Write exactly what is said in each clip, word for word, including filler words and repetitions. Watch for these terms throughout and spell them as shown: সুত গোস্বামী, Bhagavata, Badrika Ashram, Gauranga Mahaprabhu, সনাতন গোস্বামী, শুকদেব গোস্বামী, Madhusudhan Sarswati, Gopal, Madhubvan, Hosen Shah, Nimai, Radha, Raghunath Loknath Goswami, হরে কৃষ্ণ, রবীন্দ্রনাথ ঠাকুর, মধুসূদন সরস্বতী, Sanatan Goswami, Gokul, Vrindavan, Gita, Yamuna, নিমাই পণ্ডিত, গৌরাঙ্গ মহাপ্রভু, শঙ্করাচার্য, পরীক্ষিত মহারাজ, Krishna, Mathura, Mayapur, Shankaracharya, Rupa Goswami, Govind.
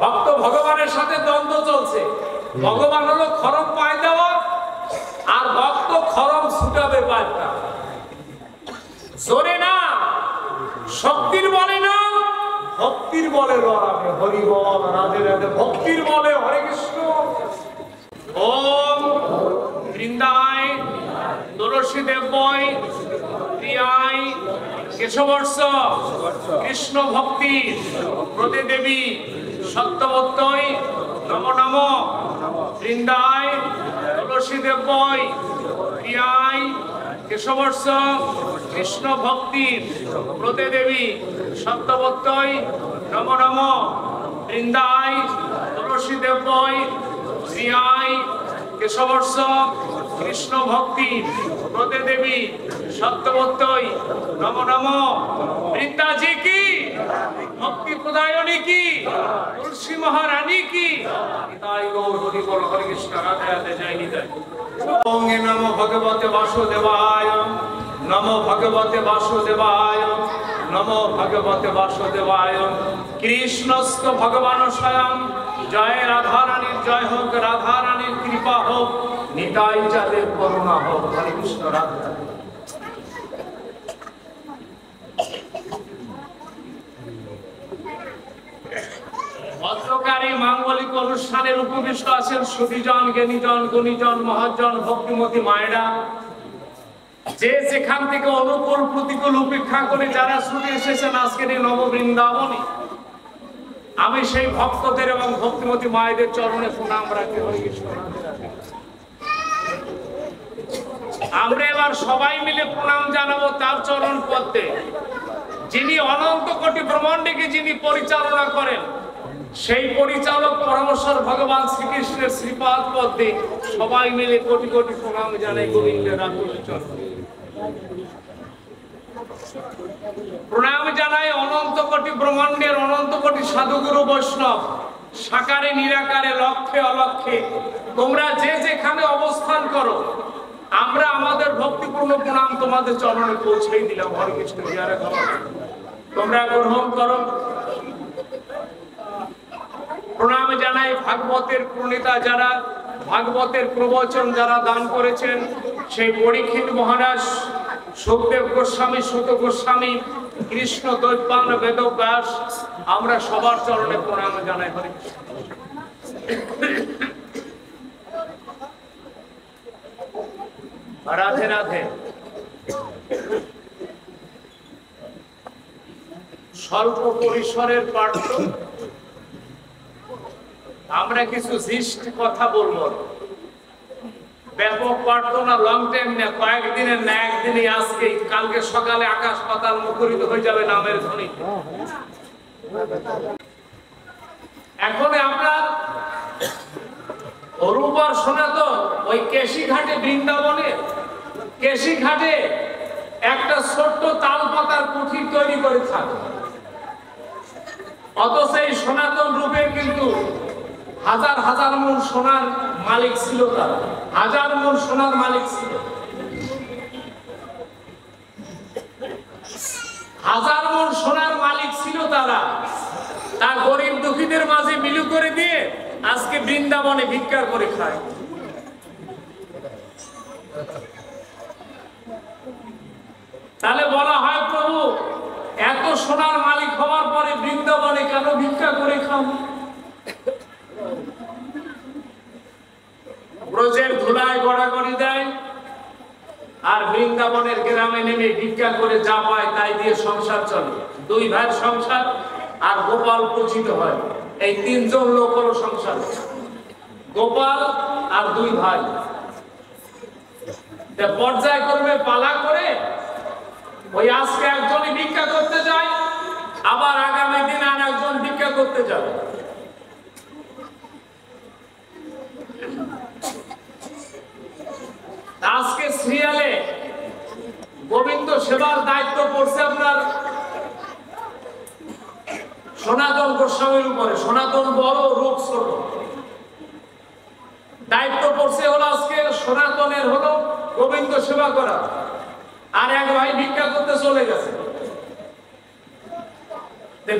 ভক্ত ভগবানের সাথে দ্বন্দ্ব চলছে। ভগবান হলো খরম পায় দেওয়া, আর ভক্ত খরম ছুটাবে পায়টা। জোরে না, শক্তির বলে না, ভক্তির বলে লড়াবে। হরি বল, রাধে রাধে, ভক্তির বলে হরে কৃষ্ণ। ওম বৃন্দায় তুলসী দেবময় প্রিয়ায় কেশবর্ষ কৃষ্ণ ভক্তি প্রদে দেবী সত্যবত্তয় নম নম। বৃন্দায় তুলসী দেবময় প্রিয়ায় কেশবর্ষ কৃষ্ণ ভক্তি প্রদে দেবী সত্যবত্তয় নম নম। বৃন্দায় তুলসী দেবময় প্রিয়ায় কেশবর্ষ কৃষ্ণ ভক্তি প্রদে দেবী সত্যবত্তয় নম নম। বৃন্দাজি কি, ভক্তি প্রদায়নী কি, তুলসী মহারানী কি। তাই গৌর হরি বল হরে কৃষ্ণ, রাধে রাধে, জয় নিতাই। ওং নমো ভগবতে বাসুদেবায় নমো ভগবতে বাসুদেবায় নমো ভগবতে বাসুদেবায়। কৃষ্ণস্ত ভগবান স্বয়ং, জয় রাধা রানীর জয় হোক, রাধা রানীর কৃপা হোক, নিতাই চাঁদের করুণা হোক। হরে কৃষ্ণ, রাধা। ভদ্রকারী মাঙ্গলিক অনুষ্ঠানের উপবিষ্ট আছেন সুধীজন, জ্ঞানীজন, গুণীজন, মহাজন, ভক্তিমতী মায়েরা। যে যেখান থেকে অনুকূল প্রতিকূল উপেক্ষা করে যারা ছুটে এসেছেন আজকের এই নববৃন্দাবনে, আমি সেই ভক্তদের এবং ভক্তিমতী মায়েদের চরণে প্রণাম রাখি। হরে কৃষ্ণ। আমরা এবার সবাই মিলে প্রণাম জানাবো তার চরণ পদ্মে, যিনি অনন্ত কোটি ব্রহ্মাণ্ডকে যিনি পরিচালনা করেন, সেই পরিচালক পরমেশ্বর ভগবান শ্রীকৃষ্ণের শ্রীপাদ পদ্মে সবাই মিলে কোটি কোটি প্রণাম জানাই। গোবিন্দের প্রণাম জানাই অনন্ত কোটি ব্রহ্মাণ্ডের অনন্ত কোটি সাধুগুরু বৈষ্ণব, সাকারে নিরাকারে, লক্ষ্যে অলক্ষ্যে, তোমরা যে যেখানে অবস্থান করো, আমরা আমাদের ভক্তিপূর্ণ প্রণাম তোমাদের চরণে পৌঁছেই দিলাম। হরে কৃষ্ণ, তোমরা গ্রহণ করো। প্রণাম জানাই ভাগবতের প্রণেতা যারা, ভাগবতের প্রবচন যারা দান করেছেন, সেই পরীক্ষিত মহারাজ, শৌকদেব গোস্বামী, সুত গোস্বামী, কৃষ্ণ দৈপায়ন বেদব্যাস, আমরা সবার চরণে প্রণাম জানাই। হরে রাধে রাধে। স্বল্প পরিসরের পাঠ, আমরা কিছু জিষ্ট কথা বলবো, ব্যাপক প্রার্থনা, লং টাইম না, কয়েকদিনের না, একদিনই, আজকে কালকে সকালে আকাশ পাতাল মুখরিত হয়ে যাবে নামের ধ্বনি। এখন আমরা রূপার সনাতন ওই কেশিঘাটে, বৃন্দাবনের কেশিঘাটে একটা ছোট্ট তাল পাতার কুঠি তৈরি করে থাকে, অথচ এই সনাতন রূপে কিন্তু হাজার হাজার মন সোনার মালিক ছিল, তারা হাজার মন সোনার মালিক ছিল, হাজার মন সোনার মালিক ছিল তারা, তার গরিব দুঃখীদের মাঝে বিলি করে দিয়ে আজকে বৃন্দাবনে ভিক্ষা করে খায়। তাহলে বলা হয়, প্রভু এত সোনার মালিক হওয়ার পরে বৃন্দাবনে কেন ভিক্ষা করে খাও? ব্রজের ধুলায় গড়াগড়ি দেয়, আর বৃন্দাবনের গ্রামে নেমে ভিক্ষা করে যা পায় তাই দিয়ে সংসার চলে। দুই ভাই সংসার, আর গোপাল পূজিত হয়। এই তিনজন লোক হলো সংসার, গোপাল আর দুই ভাই। পর্যায় করবে পালা করে, ওই আজকে একজনই ভিক্ষা করতে যায়, আবার আগামী দিন আর একজন ভিক্ষা করতে যাবে। আজকে সিরিয়ালে গোবিন্দ সেবার দায়িত্ব পড়ছে আপনার সনাতন গোস্বামীর উপরে। সনাতন বড়, রূপ ছোট। দায়িত্ব পড়ছে হলো আজকে সনাতনের, হলো গোবিন্দ সেবা করা, আর এক ভাই ভিক্ষা করতে চলে গেছে।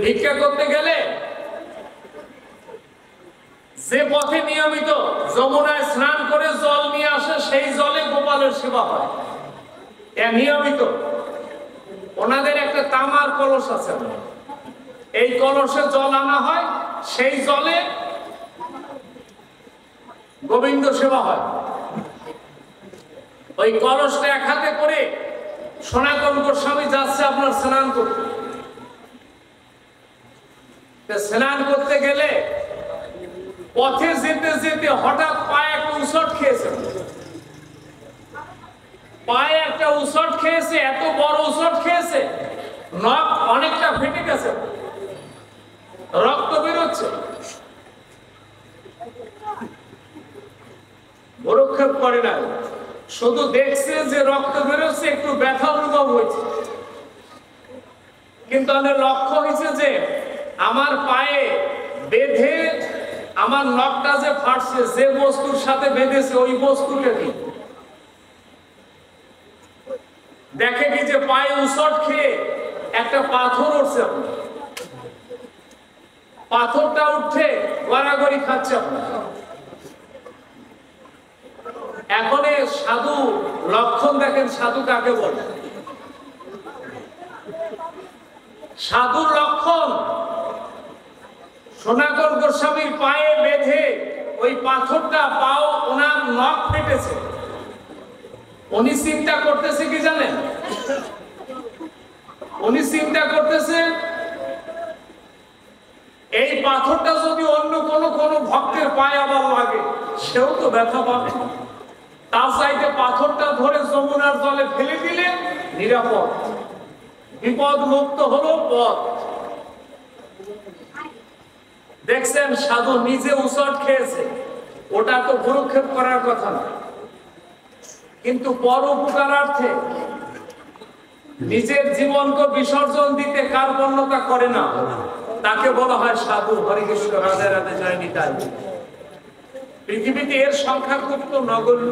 ভিক্ষা করতে গেলে যে পথে নিয়মিত যমুনায় স্নান করে জল নিয়ে আসে, সেই জলে গোপালের সেবা হয় নিয়মিত। ওনাদের একটা তামার কলস আছে, এই কলসে জল আনা হয়, সেই জলে গোবিন্দ সেবা হয়। ওই কলসটা এক হাতে করে সনাতন গোস্বামী যাচ্ছে আপনার স্নান করতে। স্নান করতে গেলে পথে যেতে যেতে হঠাৎ পায়ে একটা উচট খেয়েছে, পায়ে একটা উচট খেয়েছে, এত বড় উচট খেয়েছে নখ অনেকটা ফেটে গেছে, রক্ত বেরোচ্ছে। ভরক্ষেপ করে না, শুধু দেখছে যে রক্ত বেরোচ্ছে, একটু ব্যথা অনুভব হয়েছে, কিন্তু আমার লক্ষ্য হয়েছে যে আমার পায়ে বেঁধে আমার নখটা যে ফাটছে, যে বস্তুর সাথে বেঁধেছে ওই বস্তুটা কি। দেখে কি যে পায়ে উচট খেয়ে একটা পাথর উঠছে, পাথরটা উঠে গড়াগড়ি খাচ্ছে। এখন সাধু লক্ষণ দেখেন, সাধু কাকে বলে? সাধুর লক্ষণ সনাতন গোস্বামীর পায়ে বেঁধে ওই পাথরটা, পাও ওনার নখ ফেটেছে। উনি চিন্তা করতেছে কি জানেন? উনি চিন্তা করতেছে এই পাথরটা যদি অন্য কোনো কোনো ভক্তের পায়ে আবার লাগে সেও তো ব্যথা পাবে, তার চাইতে পাথরটা ধরে যমুনার জলে ফেলে দিলে নিরাপদ, বিপদ মুক্ত হলো পথ। দেখছেন সাধু নিজে উচট খেয়েছে, ওটা তো ভুরুক্ষেপ করার কথা না, কিন্তু পরোপকারার্থে নিজের জীবনকে বিসর্জন দিতে কার্পণ্যতা করে না, তাকে বলা হয় সাধু। হরে কৃষ্ণ, রাধে রাধে, জয় নিতাই। পৃথিবীতে এর সংখ্যা খুব তো নগণ্য।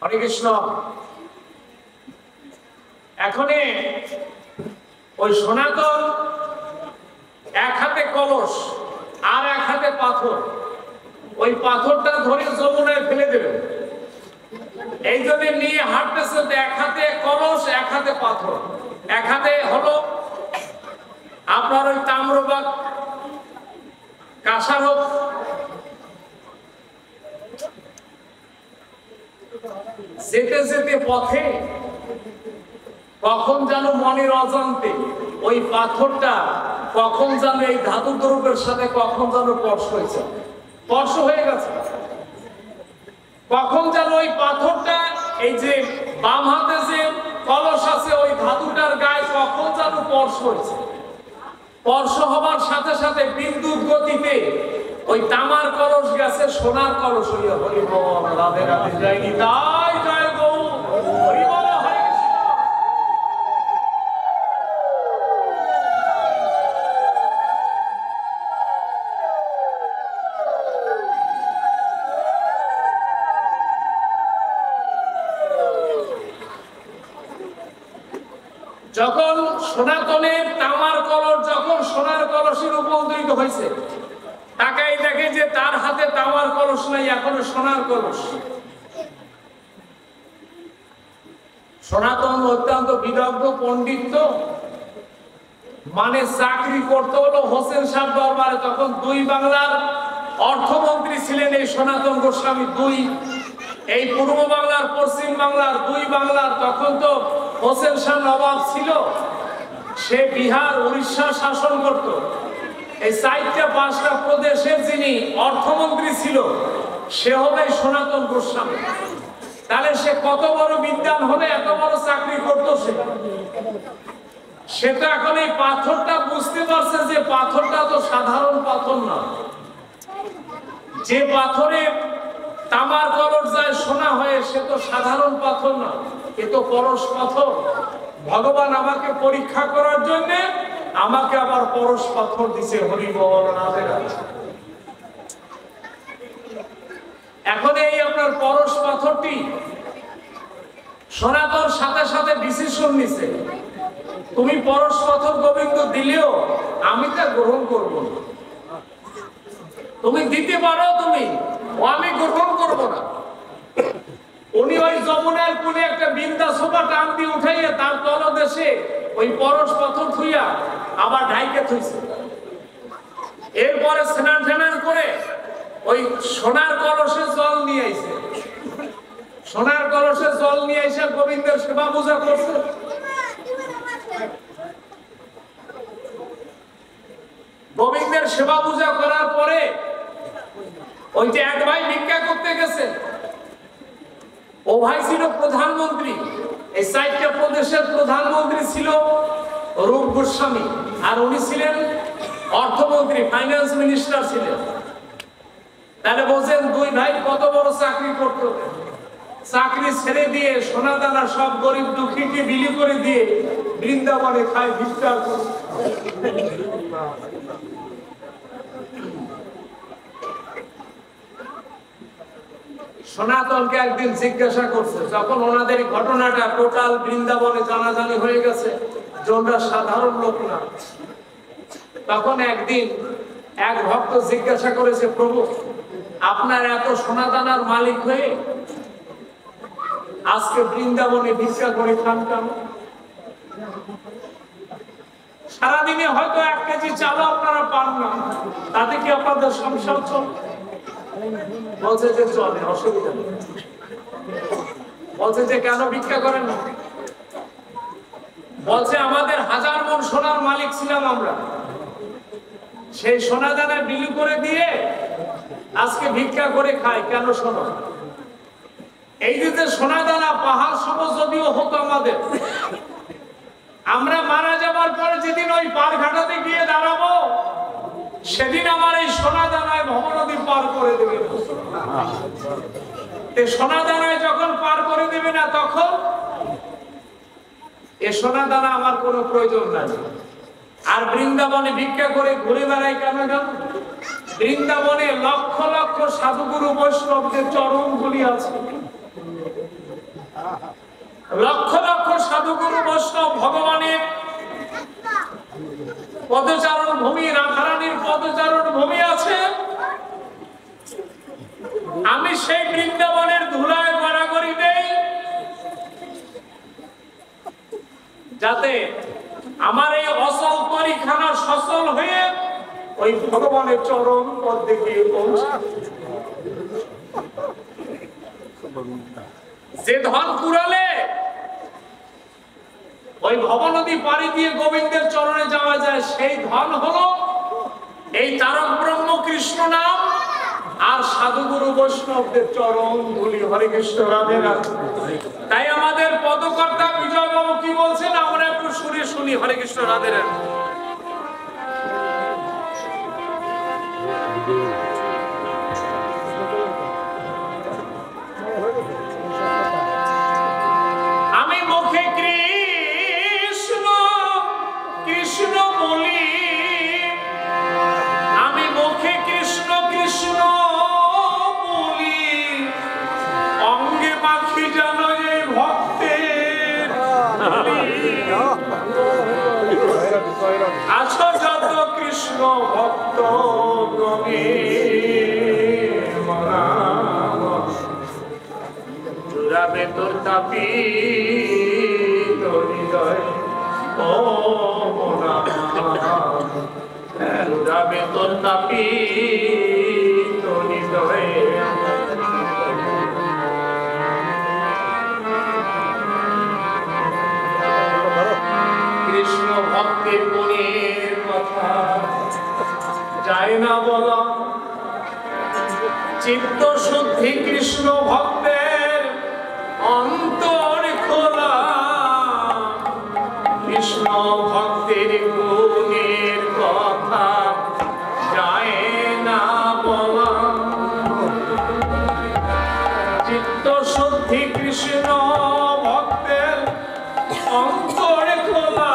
হরে কৃষ্ণ। এখন ওই সনাতন এক হাতে কলস আর এক হাতে পাথর, ওই পাথরটা ধরে যমুনায় ফেলে দেবে, এই জন্য নিয়ে হাঁটতেছে। এক হাতে কলস, এক হাতে পাথর, এক হাতে হলো আপনার ওই তাম্রবাক কাঁসার হোক, যেতে যেতে পথে কখন যেন মনের অজান্তে ওই পাথরটা কখন যেন এই ধাতু দ্রব্যের সাথে কখন যেন স্পর্শ হয়েছে, স্পর্শ হয়ে গেছে। কখন যেন ওই পাথরটা, এই যে বাম হাতে যে কলস আছে ওই ধাতুটার গায়ে কখন যেন স্পর্শ হয়েছে, স্পর্শ হবার সাথে সাথে বিদ্যুৎ গতিতে ওই তামার কলস গেছে সোনার কলস হইয়া। হরি বল, রাধে রাধে, জয় নিতাই, জয় গৌ। হরি বল, হরে কৃষ্ণ। যখন সনাতনের তামার কলস যখন সোনার কলসে রূপান্তরিত হয়েছে, তাকাই দেখে যে তার হাতে তামার কলস নাই, এখনো সোনার কলস। সনাতন অত্যন্ত বিদগ্ধ পণ্ডিত তো, মানে চাকরি করতে হলো হোসেন শাহ দরবারে। তখন দুই বাংলার অর্থমন্ত্রী ছিলেন এই সনাতন গোস্বামী। দুই এই পূর্ব বাংলার, পশ্চিম বাংলার, দুই বাংলার। তখন তো হোসেন শাহ নবাব ছিল, সে বিহার, উড়িষ্যা শাসন করত। এই চারটা পাঁচটা প্রদেশের যিনি অর্থমন্ত্রী ছিল সে হলেন সনাতন গোস্বামী। তাহলে সে কত বড় বিদ্যান হলে এত বড় চাকরি করত। সে সে তো এখন এই পাথরটা বুঝতে পারছে যে পাথরটা তো সাধারণ পাথর না, যে পাথরে তামার কলস যায় সোনা হয়ে, সে তো সাধারণ পাথর না, এ তো পরশ পাথর। ভগবান আমাকে পরীক্ষা করার জন্যে আমাকে আবার পরশ পাথর দিছে। হরি বল, রাধে রাধে। এখন এই আপনার পরশ পাথরটি সনাতন সাথে সাথে ডিসিশন নিছে, তুমি পরশ কথক গোবিন্দ দিলেও আমি তা গ্রহণ করব না। তুমি দিতে পারো, তুমি ও আমি গ্রহণ করব না। উনি ওই যমুনার কোণে একটা বিন্দা সোপা টান দিয়ে উঠাইয়া তার তলদেশে ওই পরশ কথক থুইয়া আবার ঢাইকে থুইছে। এরপরে স্নান ঠান করে ওই সোনার কলসে জল নিয়ে আইছে, সোনার কলসে জল নিয়ে এসে গোবিন্দের সেবা পূজা করছে। গোবিন্দের সেবা পূজা করার পরে ওই যে এক ভাই ভিক্ষা করতে গেছে, ও ভাই ছিল প্রধানমন্ত্রী। এই চারটা প্রদেশের প্রধানমন্ত্রী ছিল রূপ গোস্বামী, আর উনি ছিলেন অর্থমন্ত্রী, ফাইন্যান্স মিনিস্টার ছিলেন। তাহলে বলছেন দুই ভাই কত বড় চাকরি করতো, চাকরি ছেড়ে দিয়ে সোনা দানা সব গরিব দুঃখীকে বিলি করে দিয়ে বৃন্দাবনে খায় ভিক্ষা। সনাতনকে একদিন জিজ্ঞাসা করছে, যখন ওনাদের ঘটনাটা টোটাল বৃন্দাবনে জানাজানি হয়ে গেছে, যারা সাধারণ লোক না, তখন একদিন এক ভক্ত জিজ্ঞাসা করেছে, প্রভু আপনার এত সোনা দানার মালিক হয়ে আজকে বৃন্দাবনে ভিক্ষা করে খান কেন? সারাদিনে হয়তো এক কেজি চালও আপনারা পান না, তাতে কি আপনাদের সংসার চলে? বলছে যে চলে, অসুবিধা নেই। বলছে যে কেন ভিক্ষা করেন না? বলছে আমাদের হাজার মন সোনার মালিক ছিলাম আমরা, সেই সোনা দানা বিলি করে দিয়ে আজকে ভিক্ষা করে খাই কেন? শোনো, এই যে সোনা দানা পাহাড় সম যদিও হতো আমাদের, আমরা মারা যাবার পরে যেদিন ওই পার ঘাটাতে গিয়ে দাঁড়াবো সেদিন আমার এই সোনা দানায় ভবনদী পার করে দেবে। সোনা দানায় যখন পার করে দেবে না, তখন এ সোনা দানা আমার কোনো প্রয়োজন নাই। আর বৃন্দাবনে ভিক্ষা করে ঘুরে বেড়াই কেন জানো? বৃন্দাবনে লক্ষ লক্ষ সাধুগুরু বৈষ্ণবদের চরণ গুলি আছে, লক্ষ লক্ষ সাধুগুরু বৈষ্ণব ভগবানের পদচারণ ভূমি, রাধারানীর পদচারণ ভূমি আছে। আমি সেই বৃন্দাবনের ধুলায় গড়াগড়ি দেই, যাতে আমার এই অসল পরিখানা সচল হয়ে ওই ভগবানের চরম পদ দেখে পৌঁছায়। যে ধন কুড়ালে ওই ভবনদী পাড়ি দিয়ে গোবিন্দের চরণে যাওয়া যায়, সেই ধন হলো এই তারক ব্রহ্ম কৃষ্ণ নাম আর সাধুগুরু বৈষ্ণবদের চরণ ধুলি। হরে কৃষ্ণ, রাধে রাধে। তাই আমাদের পদকর্তা বিজয় বাবু কি বলছেন আমরা একটু সুরে শুনি। হরে কৃষ্ণ, রাধে রাধে। আছো যত কৃষ্ণ ভক্ত গণে জুড়াবে তোর তাপি হৃদয়, ও মোরা জুড়াবে তোর তাপি হৃদয়। কৃষ্ণ ভক্তের গুণের কথা যায় না বলা, চিত্ত শুদ্ধি কৃষ্ণ ভক্তের অন্তর খোলা। কৃষ্ণ ভক্তের গুণের কথা যায় না বলা, চিত্ত শুদ্ধি কৃষ্ণ ভক্তের অন্তর খোলা।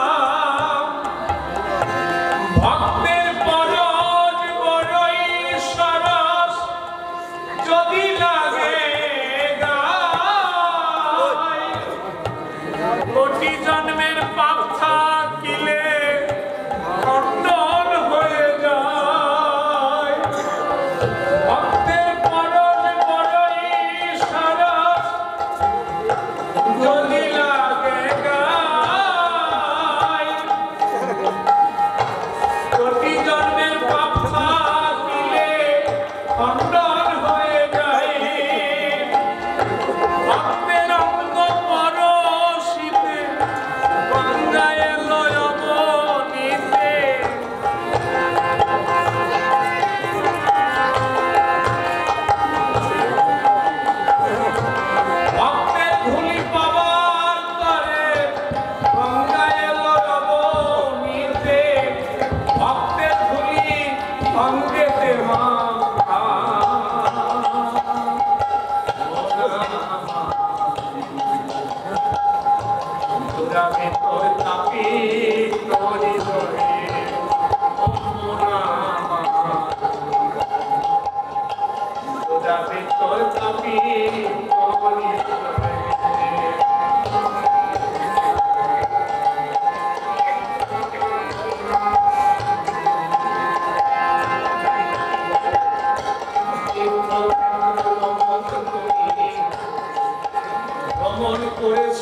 কেমন করেছ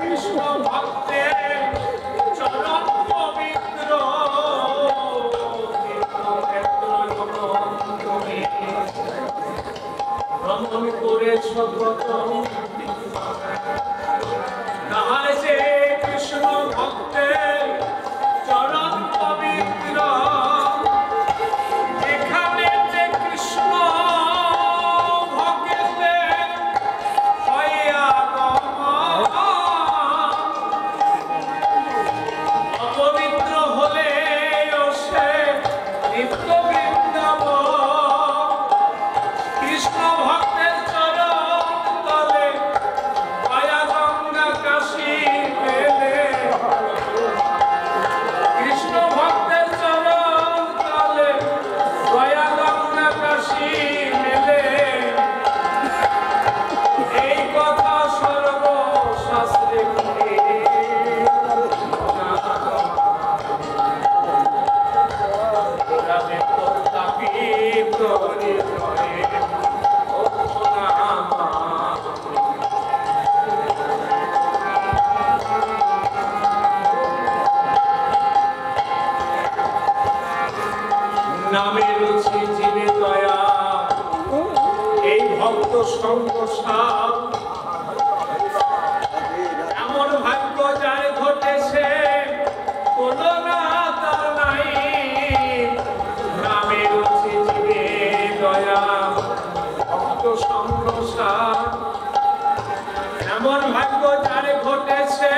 কৃষ্ণ ভক্তের চরণ পবিত্র কেমন করেছ কত কৃষ্ণ ভক্তের চরণ পবিত্র এমন ভাগ্য যার ঘটেছে কোন না তার নাই নামে রয়েছে জীবে দয়া ভক্ত সংসার এমন ভাগ্য যার ঘটেছে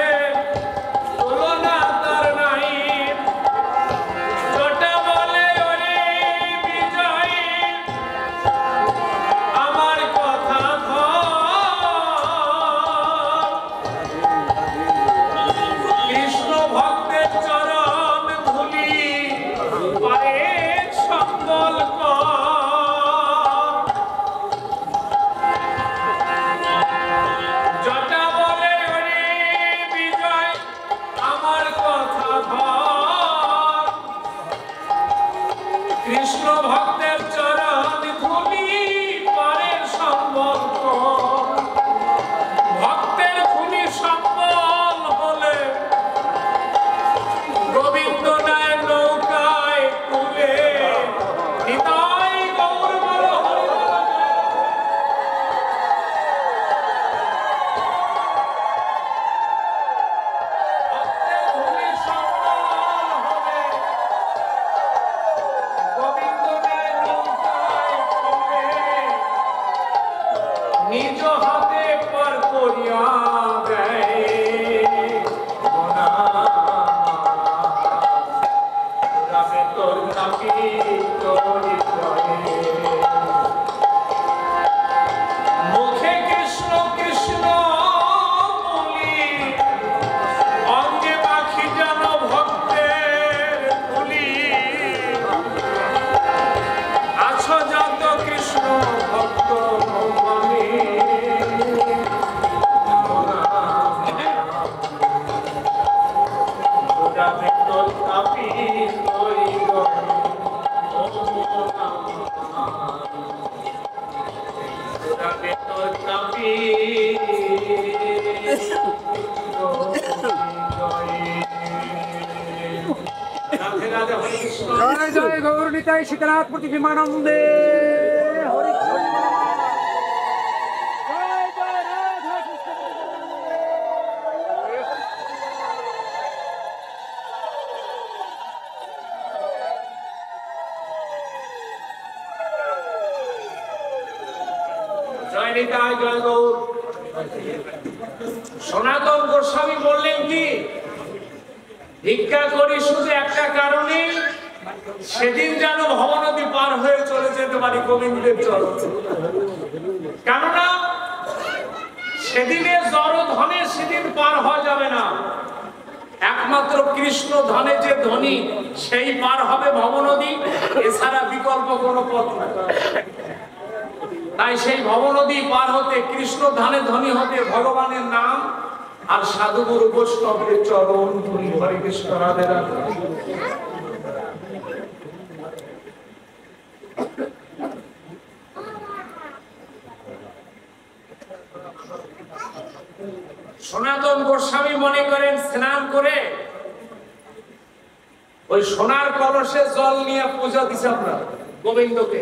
শীতনাথ প্রতিমানন্দে হরে কৃষ্ণ জয় জয় রাধা কৃষ্ণ জয় নিতাই জয় গৌর। সনাতন গোস্বামী বললেন কি ভিক্ষা করি শুধু একটা কারণে সেদিন যেন ভবনদী পার হয়ে চলে যেতে পারি গোবিন্দের চরণ, কেননা সেদিনে জড় ধনে সেদিন পার হওয়া যাবে না, একমাত্র কৃষ্ণ ধনে যে ধনী সেই পার হবে ভবনদী, এছাড়া বিকল্প কোনো পথ নাই। তাই সেই ভবনদী পার হতে কৃষ্ণ ধনে ধনী হতে ভগবানের নাম আর সাধুগুরু বৈষ্ণবের চরণ ধনী। হরে কৃষ্ণ রাধে রাধে। সনাতন গোস্বামী মনে করেন স্নান করে ওই সোনার কলসে জল নিয়ে পূজা দিছে আপনার গোবিন্দকে,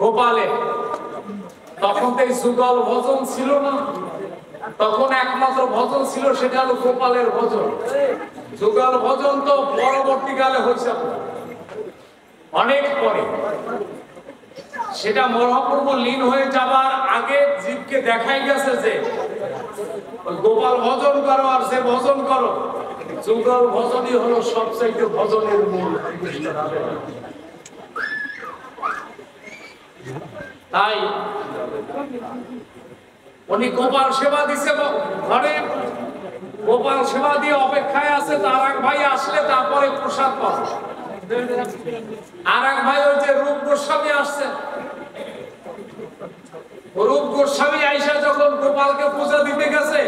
গোপালে। তখন তো যুগল ভজন ছিল না, তখন একমাত্র ভজন ছিল সেটা হলো গোপালের ভজন। যুগল ভজন তো পরবর্তীকালে হয়েছে আপনার অনেক পরে, সেটা মহাপ্রভু লীন হয়ে যাবার আগে জীবকে দেখাই গেছে যে গোপাল ভজন করো আর সে ভজন করো, যুগল ভজনই হলো সবচাইতে ভজনের মূল। তাই উনি গোপাল সেবা দিছে ঘরে, গোপাল সেবা দিয়ে অপেক্ষায় আছে তার এক ভাই আসলে তারপরে প্রসাদ পাবে। আর এক ভাই ওই যে রূপ গোস্বামী আসছে, রূপ গোস্বামী আইসা যখন গোপালকে পূজা দিতে গেছে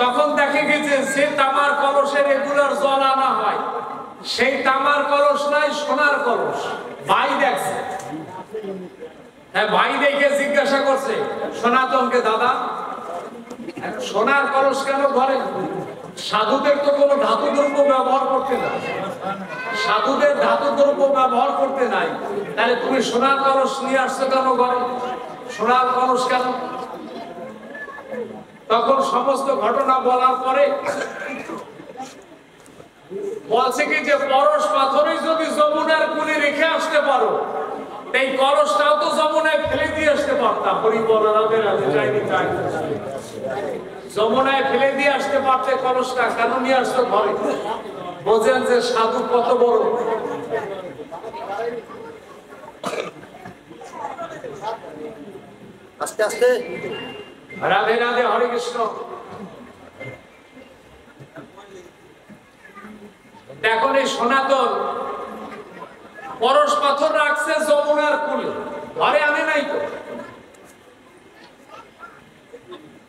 তখন দেখে গেছে সে তামার কলসের রেগুলার জল আনা হয়, সেই তামার কলস নাই সোনার কলস। ভাই দেখছে, হ্যাঁ ভাই দেখে জিজ্ঞাসা করছে সনাতনকে, দাদা সোনার কলস কেন ঘরে? সাধুদের তো কোনো ধাতু দ্রব্য ব্যবহার করতে না, সাধুদের ধাতু দ্রব্য ব্যবহার করতে নাই, তাহলে তুমি সোনার কলস নিয়ে আসছো কেন ঘরে? সোনার কলস কেন? তখন সমস্ত ঘটনা বলার পরে বলছে কি যে পরশ পাথরে যদি যমুনার কুলে রেখে আসতে পারো, এই কলসটাও তো যমুনায় ফেলে দিয়ে আসতে পারতাম। যমুনায় ফেলে দিয়ে আসতে পারতে কলসটা কেন নিয়ে আসতো ঘরে? বোঝেন যে সাধু কত বড়। আস্তে আস্তে রাধে রাধে হরে কৃষ্ণ। এখন এই সনাতন পরশ পাথর রাখছে যমুনার কুলে, ঘরে আনে নাই তো,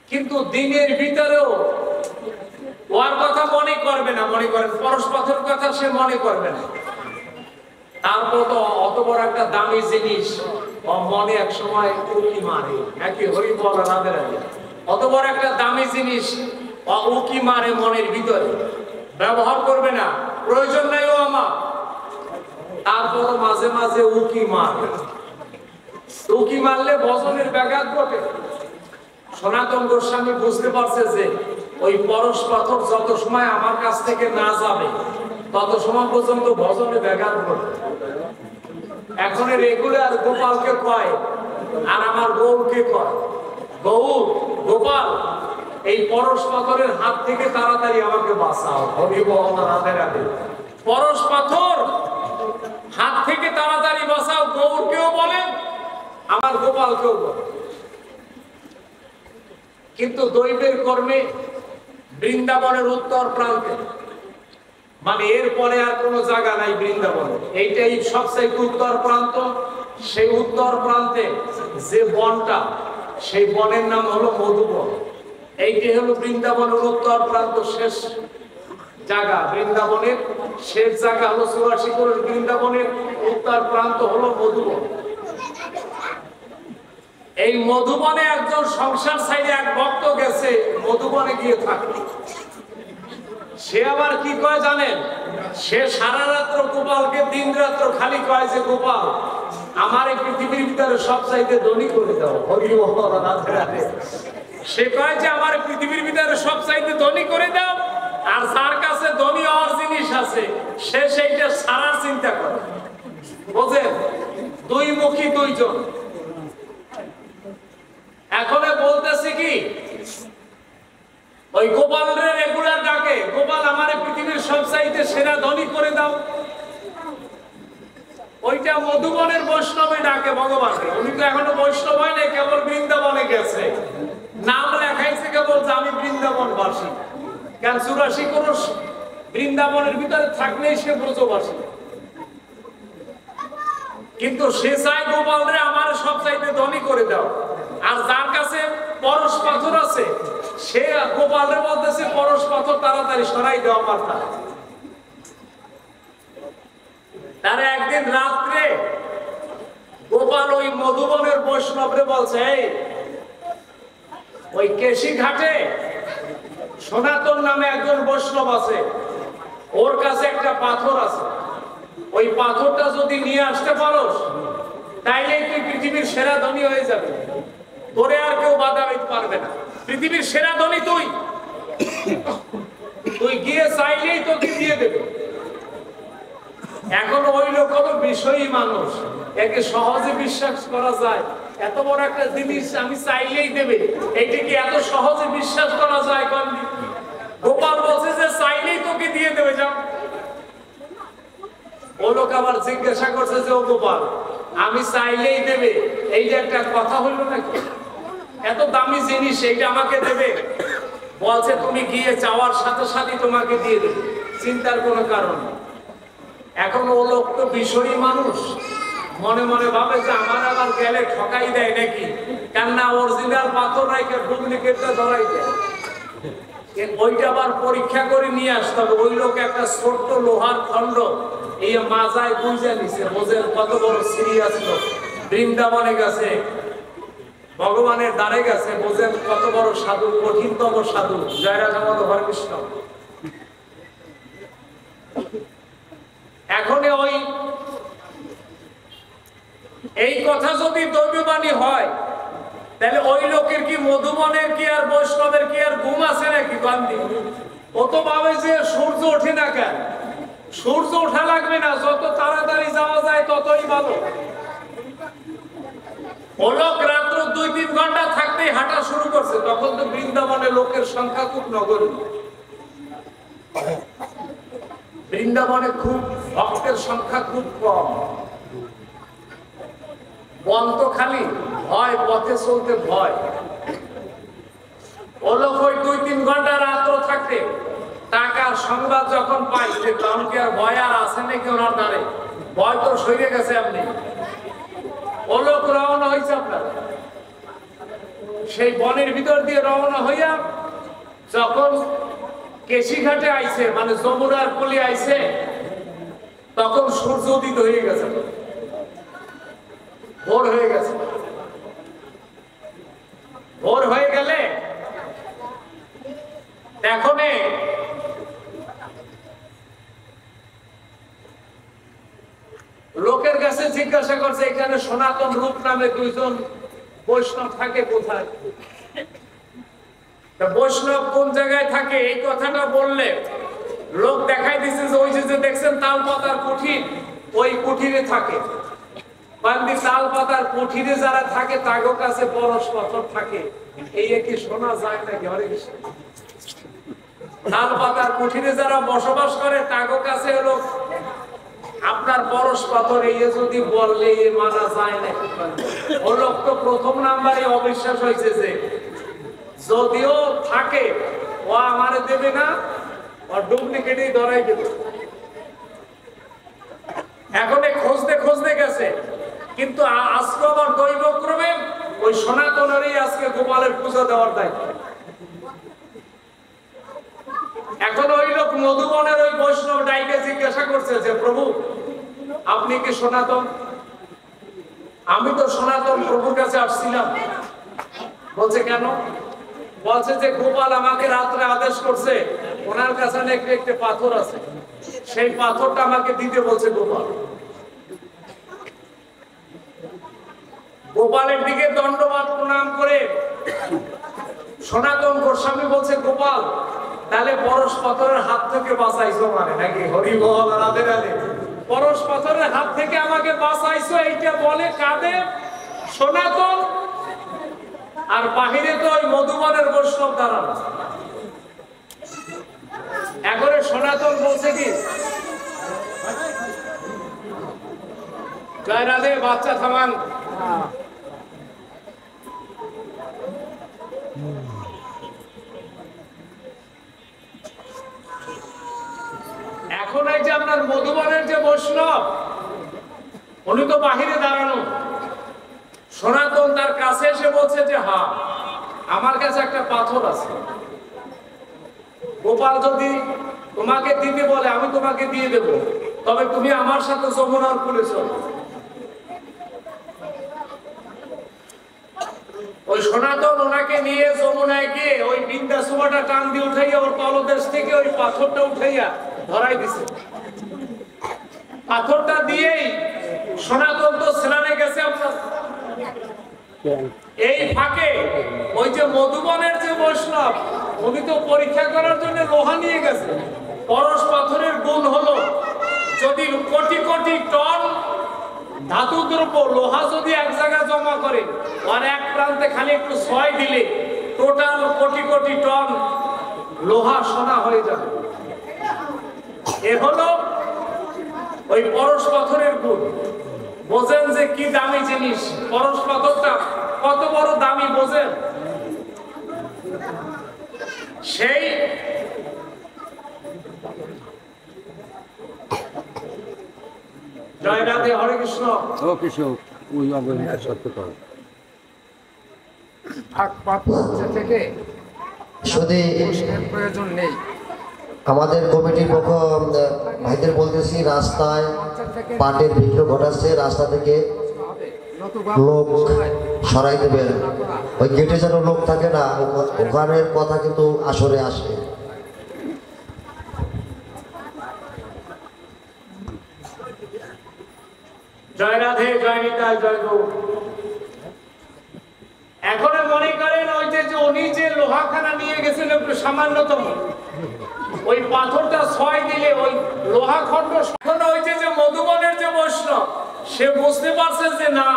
কিন্তু দিনের ভিতরেও ওর কথা মনে করবে না, মনে করেন পরশ পাথর কথা সে মনে করবে না। তারপর তো অত বড় একটা দামি জিনিস মনে এক সময় উকি মারে, নাকি হরি বল রাধে রাধে। অত বড় একটা দামি জিনিস উকি মারে মনের ভিতরে, ব্যবহার করবে না, প্রয়োজন নাই ও আমার, তারপর মাঝে মাঝে উকি মারে। উকি মারলে ভজনের ব্যাঘাত ঘটে। সনাতন গোস্বামী বুঝতে পারছে যে ওই পরশ পাথর যত সময় আমার কাছ থেকে না যাবে তত সময় পর্যন্ত ভজনে ব্যাঘাত ঘটে। এখন রেগুলার গোপালকে কয় আর আমার গৌরকে কয়, গৌর গোপাল এই পরশ পাথরের হাত থেকে তাড়াতাড়ি আমাকে বাঁচাও, হরি বল রাধে রাধে। পরশ পাথর হাত থেকে তাড়াতাড়ি বাঁচাও গৌরকেও বলেন আমার গোপালকেও বলেন। কিন্তু দৈবের কর্মে বৃন্দাবনের উত্তর প্রান্তে, মানে এরপরে আর কোনো জায়গা নাই বৃন্দাবনে, এইটাই সবচেয়ে উত্তর প্রান্ত। সেই উত্তর প্রান্তে যে বনটা, সেই বনের নাম হলো মধুবন। এইটি হলো বৃন্দাবনের উত্তর প্রান্ত শেষ জায়গা। বৃন্দাবনের শেষ জায়গা হলো চুরাশি কোটি, বৃন্দাবনের উত্তর প্রান্ত হলো মধুবন। এই মধুবনে একজন সংসার সাইডে এক ভক্ত গেছে, মধুবনে গিয়ে থাকলো। সে আবার কি কয় জানেন, সে সারা রাত্র গোপালকে দিন রাত্র খালি কয় যে গোপাল আমার এই পৃথিবীর ভিতরে সবচাইতে ধনী করে দাও, হরি বল রাধে রাধে। সে কয় যে আমার পৃথিবীর ভিতরে সবচাইতে ধনী করে দাও, আর যার কাছে ধনী হওয়ার জিনিস আছে সে সেইটা সারার চিন্তা করে। বোঝেন, দুই মুখী দুইজন। এখন বলতেছি কি ওই গোপালের রেগুলার ডাকে, গোপাল আমার পৃথিবীর সবচাইতে সেরা ধনী করে দাও। ওইটা মধুবনের বৈষ্ণবে ডাকে ভগবানকে, উনি তো এখনো বৈষ্ণব হয় না, কেবল বৃন্দাবনে গেছে, নাম লেখাইছে কেবল যে আমি বৃন্দাবনবাসী। কেন চুরাশি কোটি বৃন্দাবনের ভিতরে থাকলেই সে ব্রজবাসী, কিন্তু সে চায় গোপালরে আমার সবচাইতে ধনী করে দাও, আর যার কাছে পরশ পাথর আছে সে গোপালের বলতেছে পরশ পাথর তাড়াতাড়ি সরাই দেওয়া পারতাম। তারা একদিন রাত্রে গোপাল ওই মধুবনের বৈষ্ণবরে বলছে, এই ওই কেশি ঘাটে সনাতন নামে একজন বৈষ্ণব আছে, ওর কাছে একটা পাথর আছে, ওই পাথরটা যদি নিয়ে আসতে পারো তাইলে তুই পৃথিবীর সেরা ধনী হয়ে যাবে, তোরে আর কেউ বাধা দিতে পারবে না, পৃথিবীর সেরা ধনী তুই, তুই গিয়ে চাইলেই তোকে দিয়ে দেবে। এখন ওই লোক হলো বিষয়ী মানুষ, একে সহজে বিশ্বাস করা যায়? এত বড় একটা জিনিস আমি চাইলেই দেবে, এটা কি এত সহজে বিশ্বাস করা যায়? গোপাল বলছে যে চাইলেই তোকে দিয়ে দেবে। যাও, ও লোক আবার জিজ্ঞাসা করছে যে ও গোপাল, আমি চাইলেই দেবে, এই যে একটা কথা হলো নাকি? এত দামি জিনিস এইটা আমাকে দেবে? বলছে তুমি গিয়ে চাওয়ার সাথে সাথে তোমাকে দিয়ে দেবে, চিন্তার কোনো কারণ। এখন ও লোক তো বিষয়ী মানুষ, মনে মনে ভাবে যে আমার আবার গেলে ঠকাই দেয় নাকি, কান্না অরিজিনাল পাথর রাইকে ডুপ্লিকেটটা ধরাই দেয়। ওইটা আবার পরীক্ষা করে নিয়ে আসতে হবে। ওই লোক একটা ছোট্ট লোহার খন্ড এই মাজায় গুঁজে নিছে, বোঝেন কত বড় সিরিয়াস লোক। বৃন্দাবনে গেছে, ভগবানের দ্বারে গেছে, বোঝেন কত বড় সাধু, কঠিনতম সাধু। জয় রাধা মাধব, হরে কৃষ্ণ। এখন ওই এই কথা যদি দৈববাণী হয় তাহলে ওই লোকের কি মধুবনের কি আর বৈষ্ণবের কি আর ঘুম আছে নাকি? গান্ধী অত ভাবে যে সূর্য ওঠে না কেন? সূর্য ওঠা লাগবে না, যত তাড়াতাড়ি যাওয়া যায় ততই ভালো। ও লোক রাত্র দুই তিন ঘন্টা থাকতেই হাঁটা শুরু করছে, তখন তো বৃন্দাবনে লোকের সংখ্যা খুব নগণ্য, বৃন্দাবনে খুব ভক্তের সংখ্যা খুব কম, বন্ত খালি হয়, পথে চলতে ভয়। ও লোক ওই দুই তিন ঘন্টা রাত্র থাকতে টাকার সংবাদ যখন পাই যে কাউকে আর ভয় আর আসে নাকি ওনার দ্বারে, ভয় তো সরে গেছে। আপনি ও লোক রওনা হয়েছে আপনার সেই বনের ভিতর দিয়ে রওনা হইয়া যখন কেশিঘাটে আইছে, মানে যমুনার কোলে আইছে, তখন সূর্য উদিত হয়ে গেছে, ভোর হয়ে গেছে। ভোর হয়ে গেলে এখন লোকের কাছে জিজ্ঞাসা করছে এখানে সনাতন রূপ নামে দুইজন বৈষ্ণব থাকে কোথায়, বৈষ্ণব কোন জায়গায় থাকে? এই কথাটা বললে লোক দেখাই দিচ্ছে যে ওই যে দেখছেন তাল পাতার কুঠির, ওই কুঠিরে থাকে। বান্দি তাল পাতার কুঠিরে যারা থাকে তাগো কাছে পরশ পাথর থাকে, এই কি শোনা যায় নাকি? হরে কৃষ্ণ। তাল পাতার কুঠিরে যারা বসবাস করে তাগো কাছে হলো আপনার পরশ পাথর, এই যদি বললে এ মানা যায় নাকি? ও লোক তো প্রথম নাম্বারে অবিশ্বাস হয়েছে যে যদিও থাকে ও আমার দেবে না, ও ডুপ্লিকেটই ধরাই দেবে। এখন খুঁজতে খুঁজতে গেছে, কিন্তু আজকে আবার দৈবক্রমে ওই সনাতনেরই আজকে গোপালের পূজা দেওয়ার দায়িত্ব। এখন ওই লোক মধুবনের ওই বৈষ্ণব ডাইকে জিজ্ঞাসা করছে যে প্রভু আপনি কি সনাতন? আমি তো সনাতন, প্রভুর কাছে আসছিলাম। বলছে কেন? বলছে যে গোপাল আমাকে রাত্রে আদেশ করছে ওনার কাছে একটা একটা পাথর আছে, সেই পাথরটা আমাকে দিতে বলছে গোপাল। গোপালের দিকে দণ্ডবাদ প্রণাম করে সনাতন গোস্বামী বলছে গোপাল তাহলে পরশ পাথরের হাত থেকে বাঁচাইছো, মানে নাকি? হরি বল, রাধে রাধে। পরশ পাথরের হাত থেকে আমাকে বাঁচাইছো, এইটা বলে কাঁদে সনাতন, আর বাহিরে তো ওই মধুবনের বৈষ্ণব দাঁড়ান। এখন সনাতন বলছে কি, জয় রাধে, বাচ্চা থামান। এখন এই যে আপনার মধুবনের যে বৈষ্ণব উনি তো বাহিরে দাঁড়ানো, সনাতন তার কাছে এসে বলছে যে হ্যাঁ আমার কাছে একটা পাথর আছে, গোপাল যদি তোমাকে দিতে বলে আমি তোমাকে দিয়ে দেব, তবে তুমি আমার সাথে যমুনার কূলে চলো। ও ওই সনাতন ওনাকে নিয়ে যমুনায় গিয়ে ওই বিন্দা সুবাটা টান দিয়ে উঠাইয়া ওর তলদেশ থেকে ওই পাথরটা উঠাইয়া ধরাই দিছে। পাথরটা দিয়েই সনাতন তো স্নানে গেছে। আপনার এই ফাঁকে ওই যে মধুবনের যে বৈষ্ণব উনি তো পরীক্ষা করার জন্য লোহা নিয়ে গেছে। পরশ পাথরের গুণ হলো যদি কোটি কোটি টন ধাতু দ্রব্য লোহা যদি এক জায়গায় জমা করে আর এক প্রান্তে খালি একটু ছয় দিলে টোটাল কোটি কোটি টন লোহা সোনা হয়ে যাবে। এ হলো ওই পরশ পাথরের গুণ। বোঝেন যে কি দামি জিনিস পরশ পাথরটা কত বড় দামি বোঝেন। সেই জয় রাধে হরে কৃষ্ণ ও কৃষ্ণ ওই অবহেলা সত্য করে ভাগ পাথর থেকে যদি প্রয়োজন নেই। আমাদের কমিটির পক্ষ ভাইদের বলতেছি রাস্তায় পাটের বিঘ্ন ঘটাচ্ছে, রাস্তা থেকে লোক সরাই দেবেন। ওই গেটে যেন লোক থাকে না, ওখানের কথা কিন্তু আসরে আসে। জয় রাধে জয় নিতাই জয় গৌর। এখন মনে করেন ওই যে উনি যে লোহাখানা নিয়ে গেছিল একটু সামান্যতম ওই পাথরটা ছয় দিলে ওই লোহা খন্ড সাধারণ হয়েছে। যে মধুবনের যে বৈষ্ণব সে বুঝতে পারছে যে না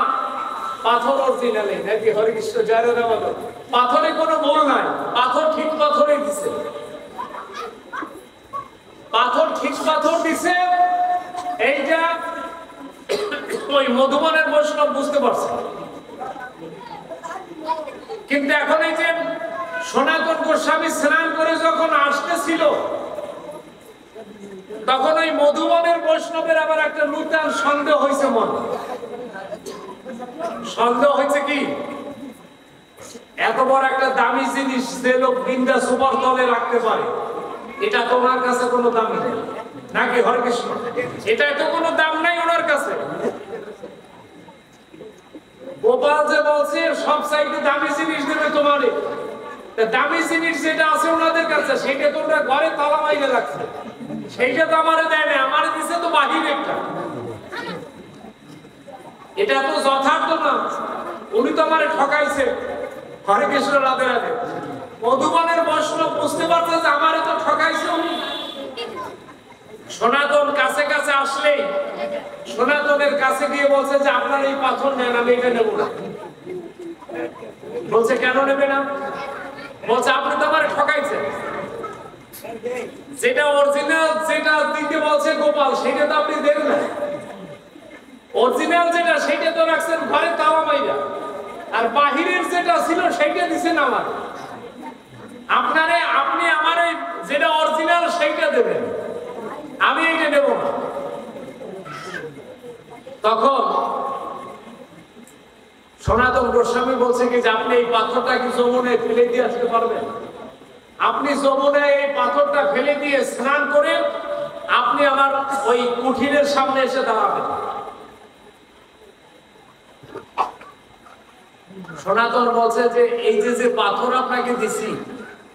পাথর অরিজিনালি নাকি হরে কৃষ্ণ জয় রাধা বলো, পাথরে কোনো ভুল নাই, পাথর ঠিক পাথরই দিছে, পাথর ঠিক পাথর দিছে। এইটা ওই মধুবনের বৈষ্ণব বুঝতে পারছে। কিন্তু এখন এই যে সনাতন গোস্বামী স্নান করে যখন আসতেছিল তখন ওই মধুবনের বৈষ্ণবের আবার একটা নূতন সন্দেহ হয়েছে। মন সন্দেহ হয়েছে কি এত বড় একটা দামি জিনিস যে লোক বিন্দা সুপার তলে রাখতে পারে এটা তোমার কাছে কোনো দাম নেই নাকি হরে কৃষ্ণ, এটা এত কোনো দাম নাই ওনার কাছে। গোপাল যে বলছে সব সাইডে দামি জিনিস দেবে তোমার, দামি জিনিস যেটা আছে ওনাদের কাছে সেটা তোমরা ঘরে তালা মাইলে রাখছে, সেইটা তো আমার দেয় না, আমার দিচ্ছে তো বাহিরে একটা, এটা তো যথার্থ না, উনি তো আমার ঠকাইছে। হরে কৃষ্ণ রাধে রাধে। মধুবনের বৈষ্ণব বুঝতে পারছে যে আমারে তো ঠকাইছে উনি। সনাতন কাছে কাছে আসলেই সনাতনের কাছে গিয়ে বলছে যে আপনার এই পাথর নেন, আমি এটা নেব না। বলছে কেন নেবে না? বলছে আপনি তো আমার ঠকাইছেন, যেটা অরিজিনাল যেটা দিতে বলছে গোপাল সেটা তো আপনি দেন না, অরিজিনাল যেটা সেটা তো রাখছেন ঘরে তালা মাইরা, আর বাহিরের যেটা ছিল সেটা দিছেন আমার। আপনারে আপনি আমার যেটা অরিজিনাল সেটা দেবেন, আমি এটা দেব না। তখন সনাতন গোস্বামী বলছে কি যে আপনি এই পাথরটা কি যমুনায় ফেলে দিয়ে আসতে পারবেন? আপনি যমুনায় এই পাথরটা ফেলে দিয়ে স্নান করে আপনি আমার ওই কুঠিরের সামনে এসে দাঁড়াবেন। সনাতন বলছে যে এই যে যে পাথর আপনাকে দিছি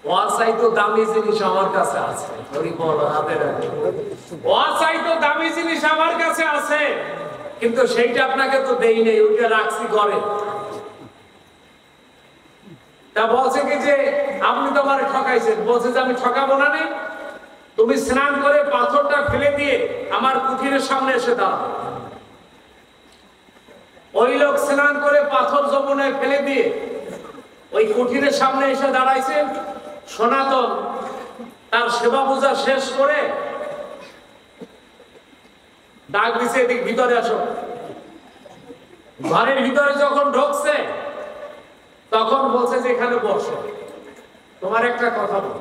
ওয়াসাই তো দামি জিনিস আমার কাছে আছে। হরি বল হাতে রাখে ওয়াসাই তো দামি জিনিস আমার কাছে আছে, কিন্তু সেইটা আপনাকে তো দেই নেই, ওইটা রাখছি ঘরে। তা বলছে কি যে আপনি তো আমার ঠকাইছেন। বলছে যে আমি ঠকাবো না নে, তুমি স্নান করে পাথরটা ফেলে দিয়ে আমার কুটিরের সামনে এসে দাঁড়াও। ওই লোক স্নান করে পাথর যমুনায় ফেলে দিয়ে ওই কুটিরের সামনে এসে দাঁড়াইছে। সনাতন তার সেবা পূজা শেষ করে ডাক দিছে এদিক ভিতরে আসো। ঘরের ভিতরে যখন ঢুকছে তখন বলছে যে এখানে বসো, তোমার একটা কথা বল,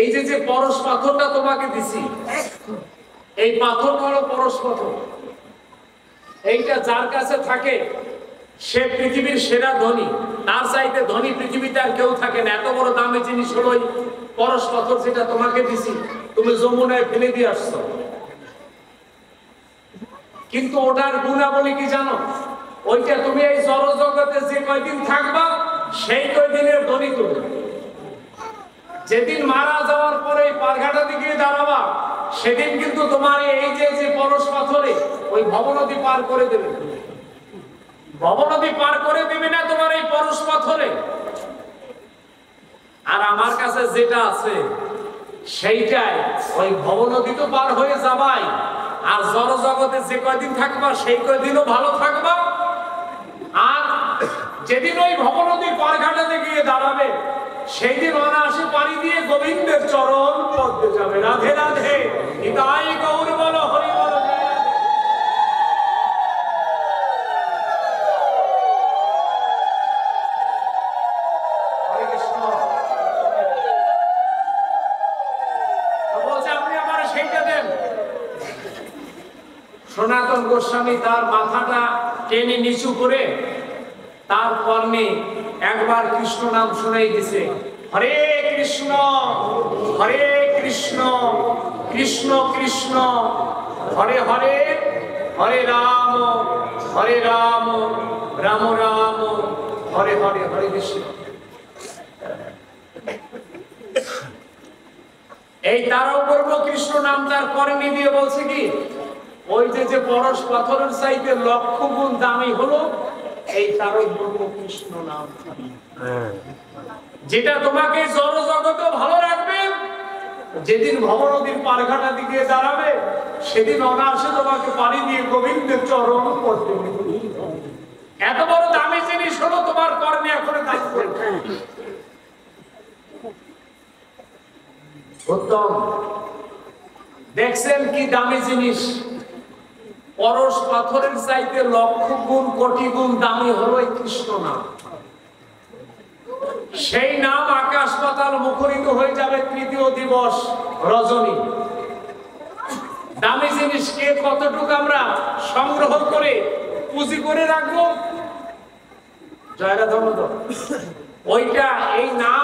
এই যে যে পরশ পাথরটা তোমাকে দিছি এই পাথর হলো পরশ পাথর, এইটা যার কাছে থাকে সে পৃথিবীর সেরা ধনী, তার চাইতে ধনী পৃথিবীতে আর কেউ থাকে না। এত বড় দামি জিনিস হলো ওই পরশ পাথর যেটা তোমাকে দিছি, তুমি যমুনায় ফেলে দিয়ে আসছো। কিন্তু ওটার গুণাবলী কি জানো? ওইটা তুমি এই জড় জগতে যে কয়দিন থাকবা সেই কয়দিনের ধনী তুমি। যেদিন মারা যাওয়ার পরে পারঘাটা দিকে দাঁড়াবা সেদিন কিন্তু তোমার এই যে যে পরশ পাথরে ওই ভবনদী পার করে দেবে। ভবনদী পার করে দেবে না তোমার এই পরশ পাথরে। আর আমার কাছে যেটা আছে সেইটাই, ওই ভবনদী তো পার হয়ে যাবাই। আর জড় জগতে যে কয়দিন থাকবা সেই কয়দিনও ভালো থাকবা। আর যেদিন ওই ভবনদী পার ঘাটাতে গিয়ে দাঁড়াবে সেই দিন অনায়াসে পাড়ি দিয়ে গোবিন্দের চরণ পদ্মে যাবে। রাধে রাধে, নিতাই গৌর বল হরি বল। বলছে আপনি আমার সেইটা দেন। সনাতন গোস্বামী তার মাথাটা টেনে নিচু করে তার কর্মে একবার কৃষ্ণ নাম শুনাই দিছে, হরে কৃষ্ণ হরে কৃষ্ণ কৃষ্ণ কৃষ্ণ হরে হরে, হরে রাম হরে রাম রাম রাম হরে হরে, হরে কৃষ্ণ। এই তারাও করবো কৃষ্ণ নাম তার কর্মে দিয়ে বলছে কি, ওই যে যে পরশ পাথরের চাইতে লক্ষ গুণ দামি হলো এই তারক ব্রহ্ম কৃষ্ণ নাম, যেটা তোমাকে জড় জগতে ভালো রাখবে। যেদিন ভবনদীর পারঘাটা দিকে দাঁড়াবে সেদিন অনায়াসে তোমাকে পানি দিয়ে গোবিন্দের চরণ করতে। এত বড় দামি জিনিস হলো তোমার কর্মে এখন কাজ করবে। দেখছেন কি দামি জিনিস, পরশ পাথরের চাইতে লক্ষ গুণ কোটি গুণ দামি হলো এই কৃষ্ণ নাম। সেই নাম আকাশ পাতাল মুখরিত হয়ে যাবে তৃতীয় দিবস রজনী। দামি জিনিসকে কতটুকু আমরা সংগ্রহ করে পুঁজি করে রাখবো, জয়রা ধর্মদ ওইটা। এই নাম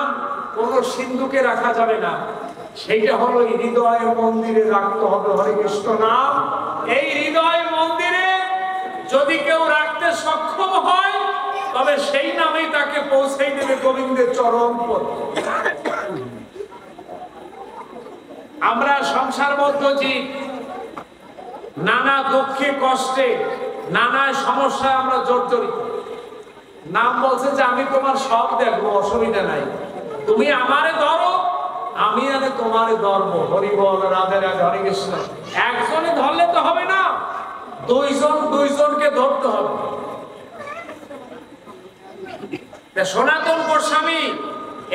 কোন সিন্ধুকে রাখা যাবে না, সেইটা হলো হৃদয় মন্দিরে রাখতে হবে। হরে কৃষ্ণ নাম এই হৃদয় মন্দিরে যদি কেউ রাখতে সক্ষম হয় তবে সেই নামে তাকে পৌঁছে দেবে গোবিন্দের চরম পদ। আমরা সংসারবদ্ধ জীব, নানা দুঃখে কষ্টে নানা সমস্যা আমরা জর্জরিত। নাম বলছে যে আমি তোমার সব দেখবো, অসুবিধা নাই, তুমি আমারে ধরো আমি আরে তোমার ধর্ম। হরি বল, রাধে রাধে, হরে কৃষ্ণ। একজনে ধরলে তো হবে না, দুইজন দুইজনকে ধরতে হবে। সনাতন গোস্বামী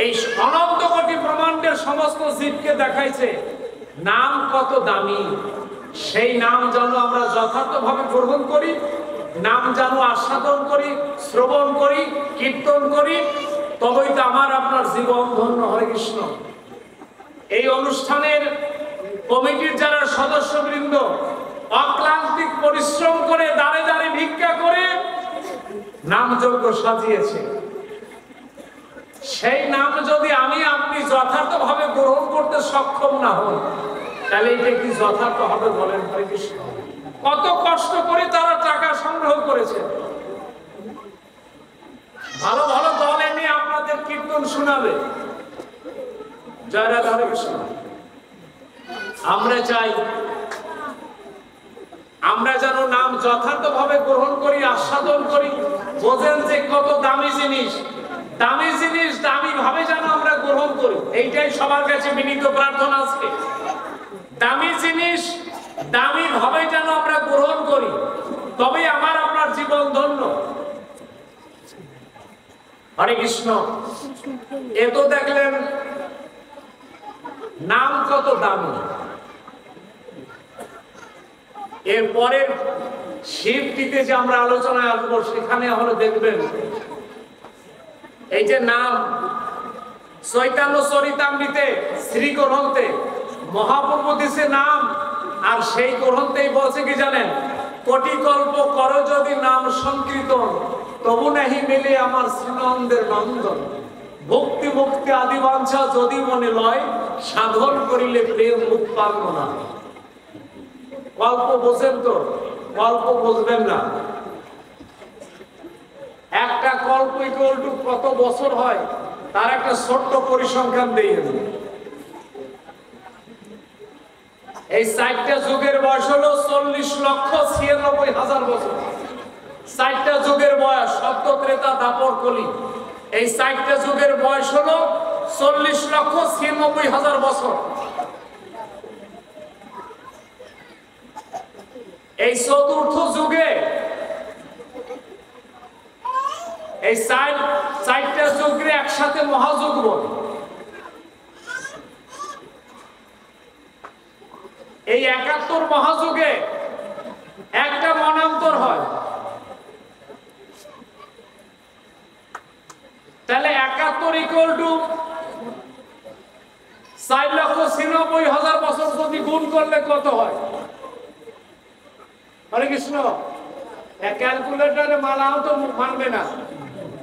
এই অনন্ত কোটি ব্রহ্মাণ্ডের সমস্ত জীবকে দেখাইছে নাম কত দামি। সেই নাম যেন আমরা যথার্থভাবে গ্রহণ করি, নাম যেন আস্বাদন করি, শ্রবণ করি, কীর্তন করি, তবেই তো আমার আপনার জীবন ধন্য। হরে কৃষ্ণ। এই অনুষ্ঠানের কমিটির যারা সদস্যবৃন্দ অক্লান্তিক পরিশ্রম করে দাঁড়ে দাঁড়ে ভিক্ষা করে নামযজ্ঞ সাজিয়েছে, সেই নাম যদি আমি আপনি যথার্থভাবে গ্রহণ করতে সক্ষম না হই তাহলে এটা কি যথার্থ হবে বলেন? হরে কৃষ্ণ। কত কষ্ট করে তারা টাকা সংগ্রহ করেছে, ভালো ভালো দল এনে আপনাদের কীর্তন শোনাবে। আমরা চাই আমরা যেন নাম যথার্থভাবে গ্রহণ করি, আস্বাদন করি। বোঝেন যে কত দামি জিনিস, দামি জিনিস দামি ভাবে যেন আমরা গ্রহণ করি, এইটাই সবার কাছে বিনীত প্রার্থনা আজকে। দামি জিনিস দামি ভাবে যেন আমরা গ্রহণ করি, তবে আমার আপনার জীবন ধন্য। হরে কৃষ্ণ। এ তো দেখলেন নাম কত দামি। এরপরে শিবটিতে যে আমরা আলোচনায় আসবো সেখানে আমরা দেখবেন এই যে নাম চৈতন্য চরিতামৃতে শ্রী গ্রন্থে মহাপ্রভু দিছে নাম। আর সেই গ্রন্থেই বলছে কি জানেন, কোটি কল্প কর যদি নাম সংকীর্তন, তবু নাহি মিলে আমার শ্রীনন্দের নন্দন। ভক্তি মুক্তি আদি বাঞ্ছা যদি মনে লয়, সাধন করিলে প্রেম উৎপন্ন না। গল্প বোঝেন তো? গল্প বুঝবেন না। একটা কল্প ইকুয়াল টু কত বছর হয় তার একটা ছোট্ট পরিসংখ্যান দিয়ে দেব। এই চারটা যুগের বয়স হলো চল্লিশ লক্ষ ছিয়ানব্বই হাজার বছর। চারটা যুগের বয়স সপ্ত ত্রেতা দাপর কলি, এই চারটা যুগের বয়স হলো চল্লিশ লক্ষ ছিয়ানব্বই হাজার বছর। এই চতুর্থ যুগে এই চার চারটা যুগের একসাথে মহাযুগ বলে। এই একাত্তর মহাযুগে একটা মনান্তর হয়, তাহলে একাত্তর ইকুয়াল টু চার লক্ষ ছিয়ানব্বই হাজার বছর যদি গুণ করলে কত হয়? হরে কৃষ্ণ। ক্যালকুলেটারে মানাও তো মানবে না,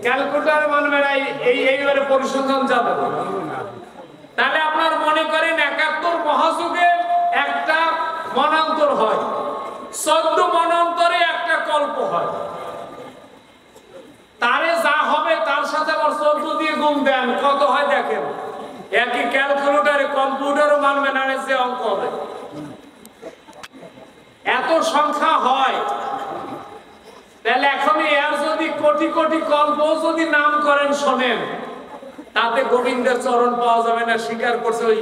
ক্যালকুলেটারে মানবে না, এইবারে পরিসংখ্যান যাবে। তাহলে আপনার মনে করেন একাত্তর মহাযুগে একটা মনান্তর হয়, চোদ্দ মনান্তরে একটা কল্প হয়, তারে যা হবে তার সাথে আবার চোদ্দ দিয়ে গুণ দেন কত হয় দেখেন। একই ক্যালকুলেটারে কম্পিউটারও মানবে না যে অঙ্ক হবে। এত সংখ্যা হয়, তাহলে এখন এর যদি কোটি কোটি কল্প যদি নাম করেন শোনেন, তাতে গোবিন্দের চরণ পাওয়া যাবে না, স্বীকার করছে ওই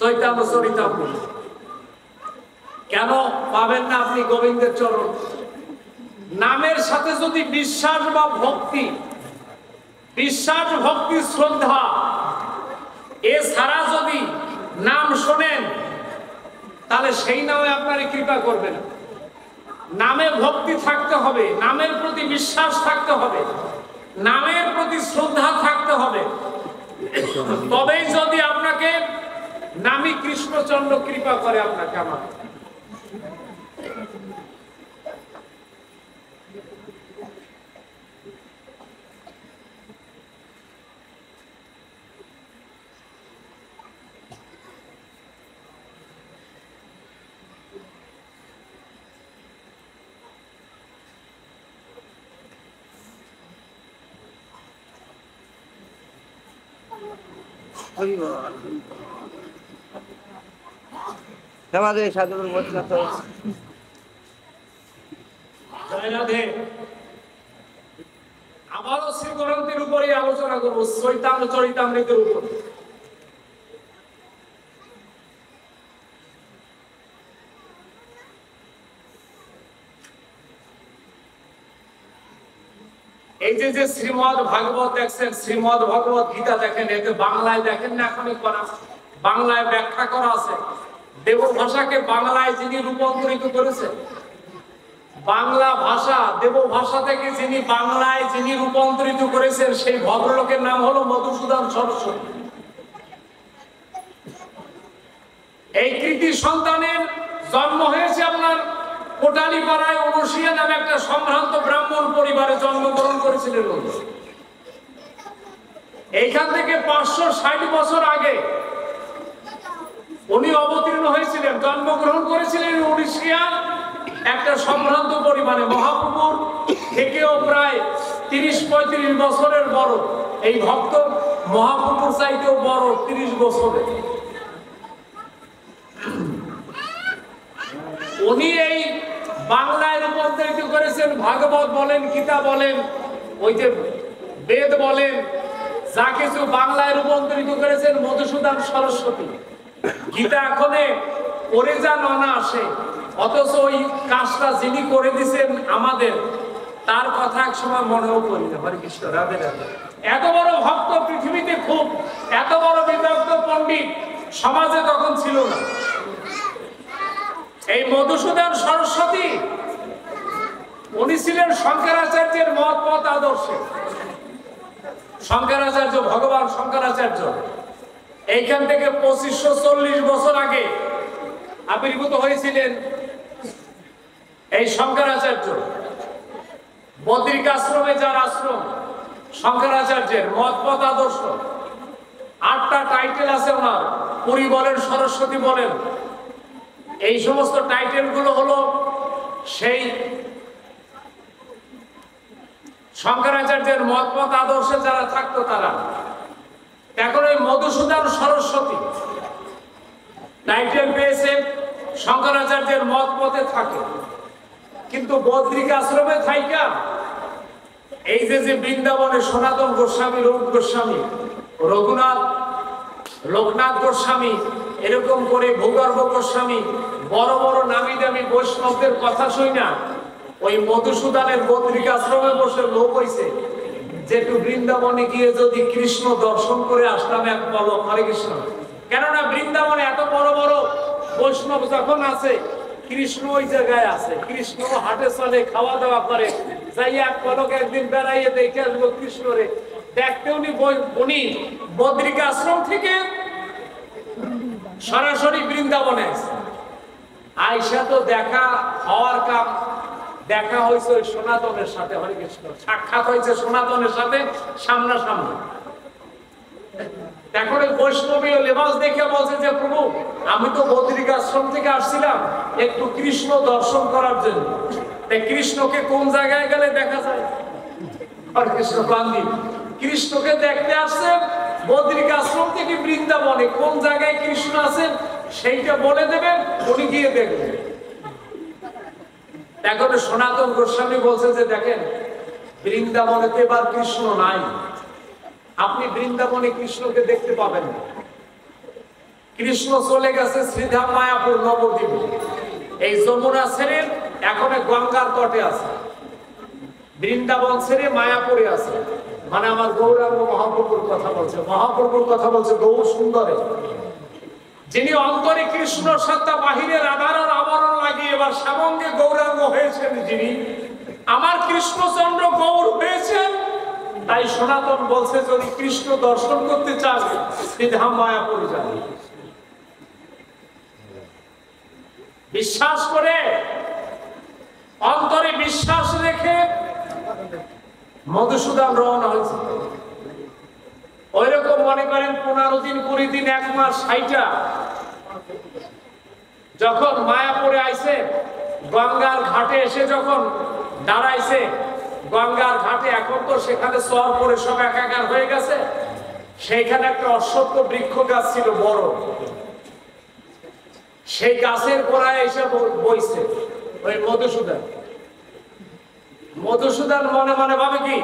চৈতাম্য চরিতাম্বর। কেন পাবেন না আপনি গোবিন্দের চরণ? নামের সাথে যদি বিশ্বাস বা ভক্তি, বিশ্বাস ভক্তি শ্রদ্ধা এ ছাড়া যদি নাম শোনেন, তাহলে সেই নামে আপনারা কৃপা করবেন। নামে ভক্তি থাকতে হবে, নামের প্রতি বিশ্বাস থাকতে হবে, নামের প্রতি শ্রদ্ধা থাকতে হবে, তবেই যদি আপনাকে নামী কৃষ্ণচন্দ্র কৃপা করে আপনাকে। আমার সমাজে সাধারণ আবারও শ্রী গ্রন্থের উপরে আলোচনা করবো, চৈতাম্য চরিতামৃতের উপর। এই যে যে শ্রীমদ ভাগবত দেখছেন, শ্রীমদ ভগবত গীতা দেখেন, এতে বাংলায় দেখেন না, এখনই করা বাংলায় ব্যাখ্যা করা আছে। দেব ভাষাকে বাংলায় যিনি রূপান্তরিত করেছেন, বাংলা ভাষা দেব ভাষা থেকে যিনি বাংলায় যিনি রূপান্তরিত করেছেন, সেই ভদ্রলোকের নাম হলো মধুসূদন সরস্বতী। এই কৃতি সন্তানের জন্ম হয়েছে আপনার কোটালি পাড়ায় অনুসিয়া নামে একটা সম্ভ্রান্ত ব্রাহ্মণ পরিবারে জন্মগ্রহণ করেছিলেন। এইখান থেকে পাঁচশো ষাট বছর আগে উনি অবতীর্ণ হয়েছিলেন, জন্মগ্রহণ করেছিলেন উড়িষ্যা একটা সম্ভ্রান্ত পরিবারে। মহাপ্রভুর থেকেও প্রায় তিরিশ পঁয়ত্রিশ বছরের বড় এই ভক্ত, মহাপ্রভুর চাইতেও বড় তিরিশ বছরের। উনি এই বাংলায় রূপান্তরিত করেছেন, ভাগবত বলেন, গীতা বলেন, ওই যে বেদ বলেন, যা কিছু বাংলায় রূপান্তরিত করেছেন মধুসূদন সরস্বতী। গীতা এখনে পড়ে যা ননা আসে, অথচ ওই কাজটা যিনি করে দিয়েছেন আমাদের, তার কথা এক সময় মনেও করি না। হরে কৃষ্ণ, রাধে রাধে। এত বড় ভক্ত পৃথিবীতে খুব, এত বড় বিদগ্ধ পণ্ডিত সমাজে তখন ছিল না। এই মধুসূদন সরস্বতী উনি ছিলেন শঙ্করাচার্যের মত মত আদর্শে। শঙ্করাচার্য, ভগবান শঙ্করাচার্য এইখান থেকে পঁচিশশো চল্লিশ বছর আগে আবির্ভূত হয়েছিলেন। এই শঙ্করাচার্য বদ্রিকা আশ্রমে, যার আশ্রম শঙ্করাচার্যের মত মত আদর্শ। আটটা টাইটেল আছে ওনার, পুরী বলেন, সরস্বতী বলেন, এই সমস্ত টাইটেল গুলো হলো সেই শঙ্করাচার্যের মত মত আদর্শে যারা থাকতো তারা। এখন ওই মধুসূদন সরস্বতী টাইটেল পেয়েছে শঙ্করাচার্যের মত মতে থাকে, কিন্তু বদ্রিকা আশ্রমে থাইকা এই যে যে বৃন্দাবনে সনাতন গোস্বামী, রূপ গোস্বামী, রঘুনাথ লোকনাথ গোস্বামী, এরকম করে ভূগর্ভ গোস্বামী, বড় বড় নামি দামি বৈষ্ণবদের কথা শুনি না, ওই মধুসূদনের বদ্রিকা আশ্রমে বসে লোক হয়েছে যে একটু বৃন্দাবনে গিয়ে যদি কৃষ্ণ দর্শন করে আসলাম এক পলক, হরে কৃষ্ণ। কেননা বৃন্দাবনে এত বড় বড় বৈষ্ণব যখন আছে, কৃষ্ণ ওই জায়গায় আছে, কৃষ্ণ হাটে চলে, খাওয়া দাওয়া করে, যাই এক পলক একদিন বেড়াইয়ে দেখে আসবো কৃষ্ণরে। দেখতে উনি উনি বদ্রিকা আশ্রম থেকে সরাসরি বৃন্দাবনে আছে, আইসা তো দেখা হওয়ার কাম, দেখা হয়েছে ওই সনাতনের সাথে, হরে কৃষ্ণ, সাক্ষাৎ হয়েছে সনাতনের সাথে সামনাসামনি। এখন ওই বৈষ্ণবীয় লেবাস দেখে বলছে যে প্রভু, আমি তো বদ্রিকা আশ্রম থেকে আসছিলাম একটু কৃষ্ণ দর্শন করার জন্য, কৃষ্ণকে কোন জায়গায় গেলে দেখা যায়, হরে কৃষ্ণ। গান্ধী কৃষ্ণকে দেখতে আসছে বদ্রিকা আশ্রম থেকে বৃন্দাবনে, কোন জায়গায় কৃষ্ণ আছেন সেইটা বলে দেবেন, উনি গিয়ে দেখবেন। এখন সনাতন গোস্বামী বলছে যে দেখেন, বৃন্দাবনে তো এবার কৃষ্ণ নাই, আপনি বৃন্দাবনে কৃষ্ণকে দেখতে পাবেন না, কৃষ্ণ চলে গেছে শ্রীধাম মায়াপুর নবদ্বীপে, এই যমুনা ছেড়ে এখন গঙ্গার তটে আছে, বৃন্দাবন ছেড়ে মায়াপুরে আছে। মানে আমার গৌরাঙ্গ মহাপ্রভুর কথা বলছে, মহাপ্রভুর কথা বলছে গৌর সুন্দরে, যিনি অন্তরে কৃষ্ণ সত্তা বাহিরে রাধার আবরণ লাগিয়ে এবার সামঙ্গে গৌরাঙ্গ হয়েছেন, যিনি আমার কৃষ্ণচন্দ্র গৌর হয়েছেন। তাই সনাতন বলছে যদি কৃষ্ণ দর্শন করতে চান শ্রীধাম মায়াপুর যান। বিশ্বাস করে, অন্তরে বিশ্বাস রেখে মধুসূদন রওনা হয়েছে। ওইরকম মনে করেন পনেরো দিন, কুড়ি দিন, এক মাস ষাটটা যখন মায়াপুরে আইছে, গঙ্গার ঘাটে এসে যখন দাঁড়াইছে, গঙ্গার ঘাটে এখন তো সেখানে চর পড়ে সব একাকার হয়ে গেছে। সেইখানে একটা অশ্বত্থ বৃক্ষ গাছ ছিল বড়, সেই গাছের গোড়ায় এসে বইছে ওই মধুসূদন। মধুসূদন মনে মনে ভাবে কি,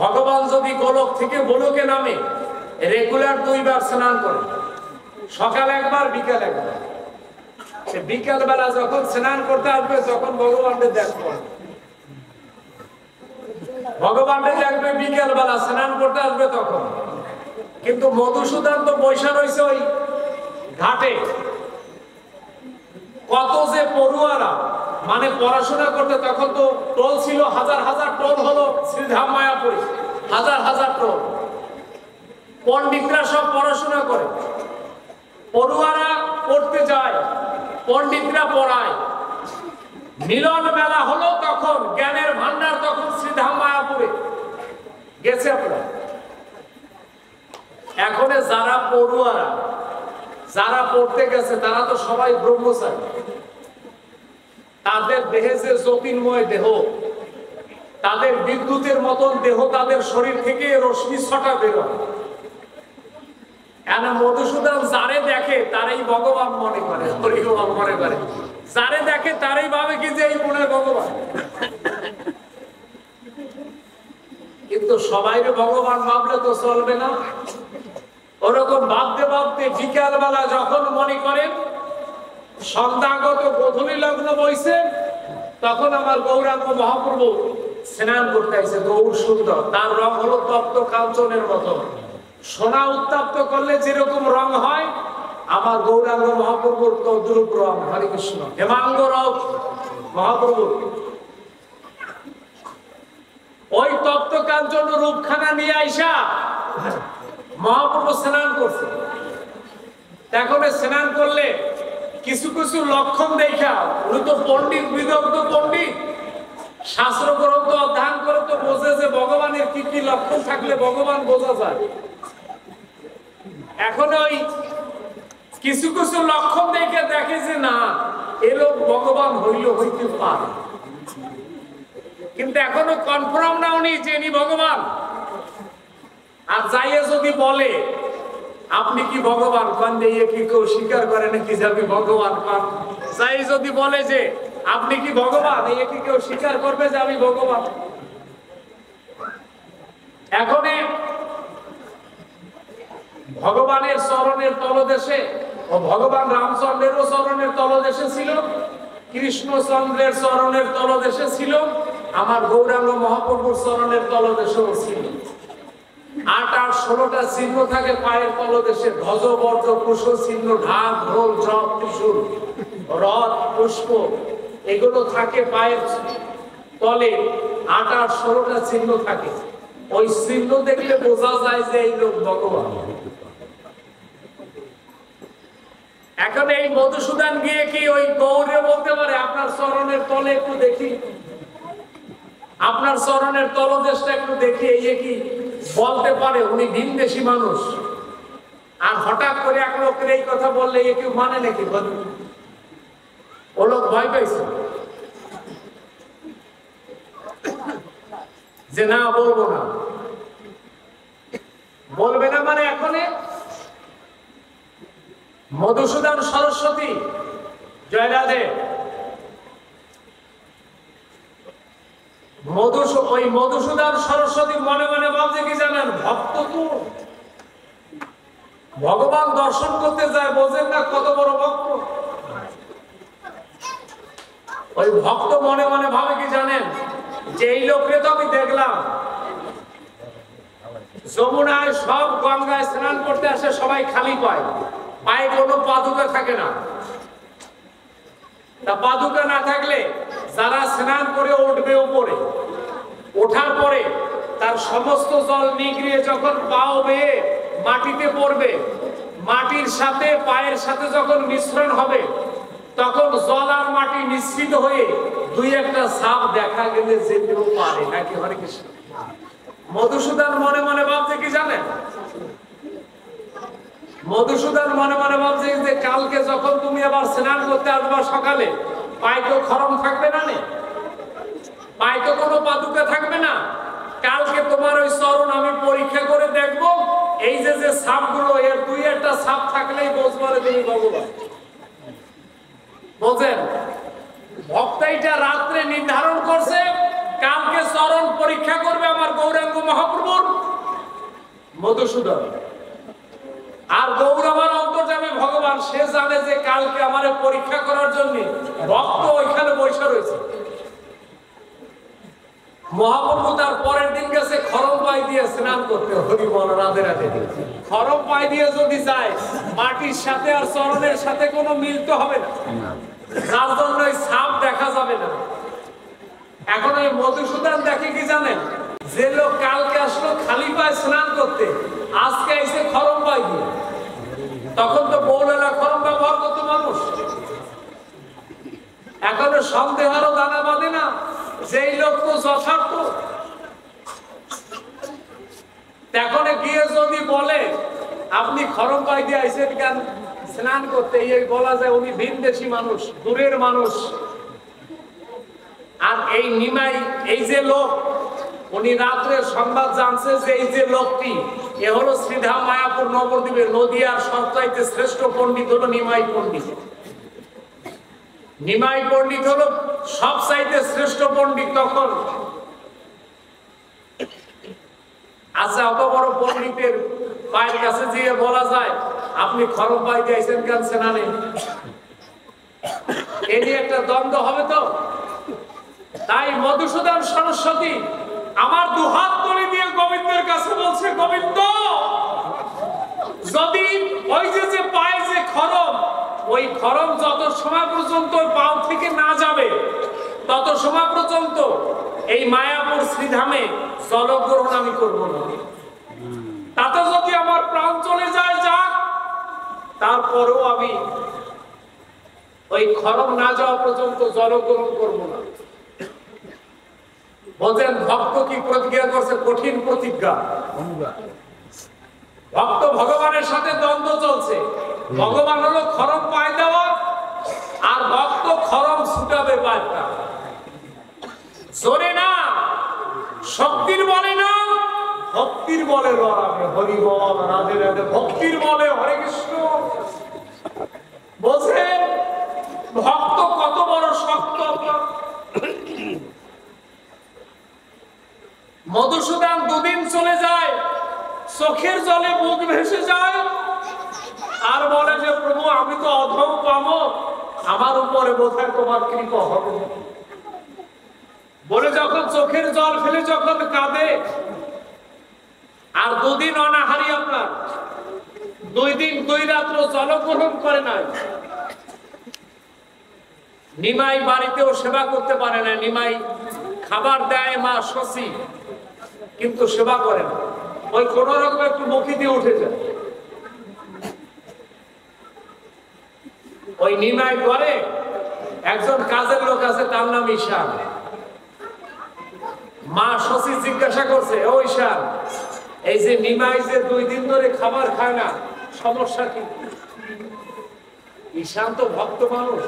ভগবান যদি গোলক থেকে গোলকে নামে, রেগুলার দুইবার স্নান করে, সকাল একবার বিকাল একবার, বিকাল বেলা যখন স্নান করতে আসবে তখন ভগবানকে দেখবে, ভগবানকে দেখবে বিকাল বেলা স্নান করতে আসবে তখন। কিন্তু মধুসূদন তো বৈশা রয়েছে ওই ঘাটে, কত যে পড়ুয়ারা মানে পড়াশোনা করতে, তখন তো টোল ছিল হাজার হাজার টোল, হলো শ্রীধাম মায়াপুরে হাজার হাজার টোল, পণ্ডিতরা সব পড়াশোনা করে, পড়ুয়ারা পড়তে যায়, পণ্ডিতরা পড়ায়, মিলন মেলা হলো তখন, জ্ঞানের ভান্ডার তখন শ্রীধাম মায়াপুরে গেছে আপনারা। এখন যারা পড়ুয়ারা যারা পড়তে গেছে তারা তো সবাই ব্রহ্মচারী, তাদের দেহে যে জ্যোতির্ময় দেহ, তাদের বিদ্যুতের মতন দেহ, তাদের শরীর থেকে রশ্মি ছটা বের হয়। মধুসূদন যারে দেখে তারাই ভগবান মনে করে, হরিভগবান মনে করে, যারে দেখে তারাই ভাবে কি যে এই মনে ভগবান, কিন্তু সবাই ভগবান ভাবলে তো চলবে না। ওরকম ভাবতে ভাবতে বিকালবেলা যখন মনে করেন সন্ধ্যাগত গধূলি লগ্ন বইছে, তখন আমার গৌরাঙ্গ মহাপ্রভু স্নান করতে আসে, গৌর সুন্দর, তার রং হলো তপ্ত কাঞ্চনের মতো, সোনা উত্তাপ্ত করলে যেরকম রং হয় আমার গৌরাঙ্গ মহাপ্রভুর তদ্রূপ রং, হরে কৃষ্ণ, হেমাঙ্গ রব মহাপ্রভুর। ওই তপ্ত কাঞ্চন রূপখানা নিয়ে আইসা মহাপ্রভু স্নান করছে। এখন স্নান করলে কিছু কিছু লক্ষণ দেখা, উনি তো পণ্ডিত, বিদগ্ধ পণ্ডিত, শাস্ত্র গ্রন্থ অধ্যয়ন করে তো বোঝে যে ভগবানের কি কি লক্ষণ থাকলে ভগবান বোঝা যায়। এখন ওই কিছু কিছু লক্ষণ দেখে দেখে যে না, এ লোক ভগবান হইল হইতে পারে, কিন্তু এখনো কনফার্ম না উনি যে ইনি ভগবান। আর যাইয়ে যদি বলে আপনি কি ভগবান, কন দিয়ে কি কেউ স্বীকার করে নাকি যে আপনি ভগবান? কন যাই যদি বলে যে আপনি কি ভগবান, এই কি কেউ স্বীকার করবে যে আমি ভগবান? এখন ভগবানের চরণের তলদেশে ও ভগবান রামচন্দ্রেরও চরণের তলদেশে ছিল, কৃষ্ণচন্দ্রের চরণের তলদেশে ছিল, আমার গৌরাঙ্গ মহাপ্রভুর চরণের তলদেশেও ছিল। আট আর ষোলোটা চিহ্ন থাকে পায়ের তলদেশে, ধ্বজ বর্জ কুশ চিহ্ন, ঢাক ঢোল জপ ত্রিশূল রথ পুষ্প এগুলো থাকে পায়ের তলে, আট আর ষোলোটা চিহ্ন থাকে। ওই চিহ্ন দেখলে বোঝা যায় যে এই লোক ভগবান। এখন এই মধুসূদন গিয়ে কি ওই গৌরে বলতে পারে আপনার চরণের তলে একটু দেখি, আপনার চরণের তলদেশটা একটু দেখি, এই কি বলতে পারে? উনি ভিনদেশী মানুষ। আর হঠাৎ করে এক লোকের এই কথা বললে এ কেউ মানে নাকি? ও লোক ভয় পাইছে যে না বলবো না, বলবে না মানে। এখন মধুসূদন সরস্বতী জয়রাধে মধুস ওই মধুসূদন সরস্বতী মনে মনে বলছে কি জানেন, ভক্ত তো ভগবান দর্শন করতে যায়, বোঝেন না কত বড় ভক্ত। ওই ভক্ত মনে মনে ভাবে কি জানেন, যে এই লোককে তো আমি দেখলাম যমুনায় সব গঙ্গায় স্নান করতে আসে, সবাই খালি পায়, পায়ে কোনো পাদুকা থাকে না। তা পাদুকা না থাকলে যারা স্নান করে উঠবে উপরে, ওঠার পরে তার সমস্ত জল নিগড়িয়ে যখন পাও বেয়ে মাটিতে পড়বে, মাটির সাথে পায়ের সাথে যখন মিশ্রণ হবে, তখন জল আর মাটি মিশ্রিত হয়ে দুই একটা সাপ দেখা গেলে যেতেও পারে নাকি? হরে কৃষ্ণ। মধুসূদন মনে মনে ভাবছে কি জানেন, মধুসূদন মনে মনে ভাবছে যে কালকে যখন তুমি আবার স্নান করতে আসবা সকালে, পায়ে তো খরম থাকবে না, পায়ে তো কোনো পাদুকা থাকবে না, কালকে তোমার ওই চরণ আমি পরীক্ষা করে দেখবো, এই যে যে সাপগুলো এর দুই একটা সাপ থাকলেই বুঝবো তুমি ভগবান। বোঝেন, ভক্তাইটা রাত্রে নির্ধারণ করছে কালকে চরণ পরীক্ষা করবে আমার গৌরাঙ্গ মহাপ্রভুর মধুসূদন। আর গৌর আমার অন্তর্যামী ভগবান, সে জানে যে কালকে আমার পরীক্ষা করার জন্য ভক্ত ওইখানে বসে রয়েছে। মহাপ্রভু তার পরের দিন গেছে খরম পাই দিয়ে স্নান করতে, হরি বল রাধে রাধে। খরম পাই দিয়ে যদি যায় মাটির সাথে আর চরণের সাথে কোনো মিলতে হবে না, যার জন্য ওই সাপ দেখা যাবে না। এখন ওই মধুসূদন দেখে কি জানেন, যে লোক কালকে আসলো খালি পায়ে স্নান করতে, আজকে এসে খরম পাই দিয়ে, তখন তো বৌলেলা খরম ব্যবহার করতো মানুষ। এখনো সন্দেহারও দানা বাঁধে না সেই লোক তো যথার্থ। এখন গিয়ে যদি বলে আপনি খরম পাই দিয়ে আইসেন কেন স্নান করতে, এই বলা যায় উনি ভিনদেশী মানুষ, দূরের মানুষ। আর এই নিমাই এই যে লোক, উনি রাত্রে সংবাদ জানছে যে এই যে লোকটি এ হলো শ্রীধাম মায়াপুর নবদ্বীপের নদিয়ার সবচাইতে শ্রেষ্ঠ পণ্ডিত হলো নিমাই পণ্ডিত। নিমাই পণ্ডিত হলো সবচাইতে শ্রেষ্ঠ পণ্ডিত। তখন আচ্ছা অত বড় পণ্ডিতের পায়ের কাছে গিয়ে বলা যায় আপনি খরম পাই দিয়েছেন কেন স্নানে, এ নিয়ে একটা দ্বন্দ্ব হবে তো। তাই মধুসূদন সরস্বতী আমার দুহাত তুলে দিয়ে গোবিন্দের কাছে বলছে, গোবিন্দ যদি ওই যে যে পায় যে খরম, ওই খরম যত সময় পর্যন্ত পাও থেকে না যাবে তত সময় পর্যন্ত এই মায়াপুর শ্রীধামে জলগ্রহণ আমি করব না। তাতে যদি আমার প্রাণ চলে যায় যাক, তারপরেও আমি ওই খরম না যাওয়া পর্যন্ত জলগ্রহণ করব না। বলছেন ভক্ত কি প্রতিজ্ঞা করছে, কঠিন প্রতিজ্ঞা। ভক্ত ভগবানের সাথে দ্বন্দ্ব চলছে, ভগবান হলো খরম পাই দেওয়া আর ভক্ত খরম ছুটাবে পায় না। জোরে না, শক্তির বলে না, ভক্তির বলে লড়াবে। হরি বল, রাধে রাধে, ভক্তির বলে হরে কৃষ্ণ। বলছেন ভক্ত কত বড় শক্ত। মধুসূদন দুদিন চলে যায়, চোখের জলে মুখ ভেসে যায়, আর বলে যে প্রভু আমি তো অধম পাম, আমার উপরে বোধহয় তোমার কৃপা হবে বলে যখন চোখের জল ফেলে যখন কাঁদে। আর দুদিন অনাহারি, আপনার দুই দিন দুই রাত্র জল গ্রহণ করে নাই। নিমাই বাড়িতেও সেবা করতে পারে না। নিমাই খাবার দেয় মা শশী, কিন্তু সেবা করে না, ওই কোন রকম একটু মুখি দিয়ে উঠে যায়। ওই নিমাই করে একজন কাজের লোক আছে, তার নাম ঈশান। মা শশী জিজ্ঞাসা করছে, ও ঈশান, এই যে নিমাই যে দুই দিন ধরে খাবার খায় না, সমস্যা কি? ঈশান তো ভক্ত মানুষ,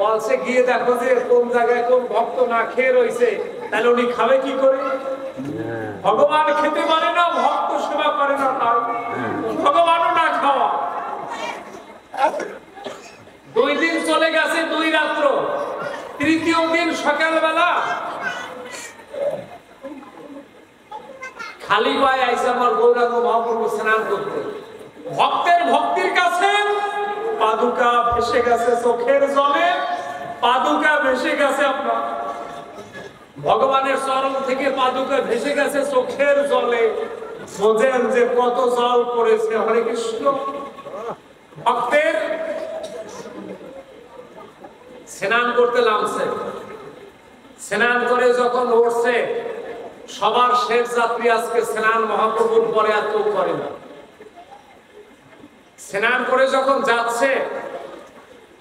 বলছে গিয়ে দেখো যে কোন জায়গায় কোন ভক্ত না খেয়ে রয়েছে, তাহলে উনি খাবে কি করে? ভগবান খেতে পারে না, ভক্ত সেবা করে না, তার ভগবানও না খাওয়া। দুই দিন চলে গেছে, দুই রাত্র। তৃতীয় দিন সকালবেলা খালি পায়ে আইসে আমার গৌরাঙ্গ মহাপ্রভু স্নান করতে। ভক্তের ভক্তির কাছে পাদুকা ভেসে গেছে, চোখের জলে পাদুকা ভেসে গেছে। আপনার ভগবানের চরণ থেকে পাদুকা ভেসে গেছে চোখের জলে। বোঝেন যে কত জল পড়েছে। হরে কৃষ্ণ। ভক্তের স্নান করতে নামছে, স্নান করে যখন উঠছে, সবার শেষ যাত্রী আজকে স্নান মহাপ্রভুর পরে আর কেউ করে না। স্নান করে যখন যাচ্ছে,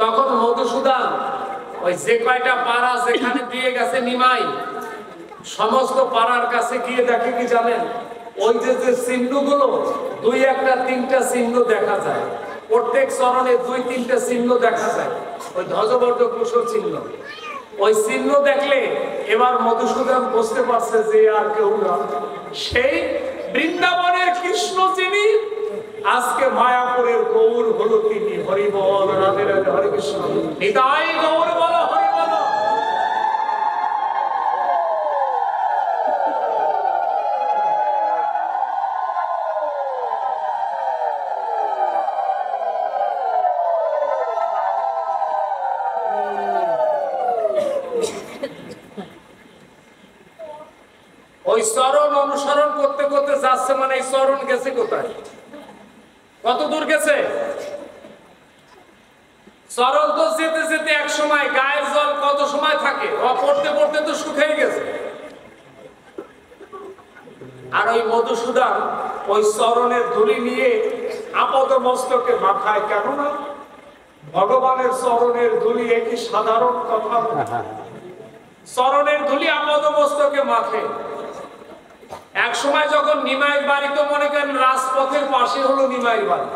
তখন মধুসূদন ওই যে কয়টা পাড়া যেখানে দিয়ে গেছে নিমাই, সমস্ত পাড়ার কাছে গিয়ে দেখে কি জানেন, ওই যে যে চিহ্নগুলো, দুই একটা তিনটা চিহ্ন দেখা যায়, প্রত্যেক চরণে দুই তিনটা চিহ্ন দেখা যায়, ওই ধ্বজবর্ধ কুশল চিহ্ন। ওই চিহ্ন দেখলে এবার মধুসূদন বুঝতে পারছে যে আর কেউ না, সেই বৃন্দাবনের কৃষ্ণ যিনি, আজকে মায়াপুরের গৌর হলো তিনি। হরি বল, রাধে রাধে, হরে কৃষ্ণ। নিতাই গৌর বল, হরি বল। ওই চরণ অনুসরণ করতে করতে যাচ্ছে, মানে এই চরণ গেছে কোথায়, কত দূর গেছে? চরণ তো যেতে যেতে এক সময় গায়ের জল কত সময় থাকে, পড়তে পড়তে তো শুকিয়ে গেছে। আর ওই মধুসূদন ওই চরণের ধুলি নিয়ে আপদ মস্তকে মাথায়, কেননা ভগবানের চরণের ধুলি একই সাধারণ কথা। চরণের ধুলি আপদ মস্তকে মাথায়। এক সময় যখন নিমাইয়ের বাড়ি, তো মনে করেন রাজপথের পাশে হলো নিমাইয়ের বাড়ি,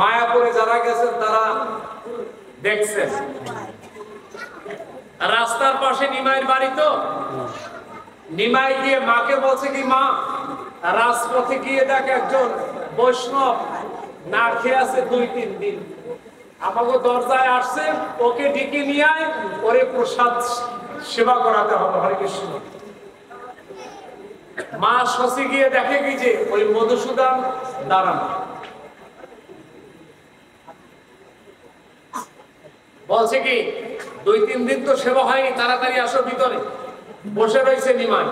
মায়াপুরে যারা গেছেন তারা দেখছেন, রাস্তার পাশে নিমাইয়ের বাড়ি। তো নিমাই গিয়ে মাকে বলছে কি, মা রাজপথে গিয়ে দেখ একজন বৈষ্ণব না খেয়ে আছে দুই তিন দিন, আমাকে দরজায় আসছে, ওকে ডেকে নিয়ে আয়, ওরে প্রসাদ সেবা করাতে হবে। হরে কৃষ্ণ। মা শশী গিয়ে দেখে কি যে ওই মধুসূদন দাঁড়ানো। বলছে কি, দুই তিন দিন তো সেবা হয়নি, তাড়াতাড়ি আসো, ভিতরে বসে রয়েছে নিমাই,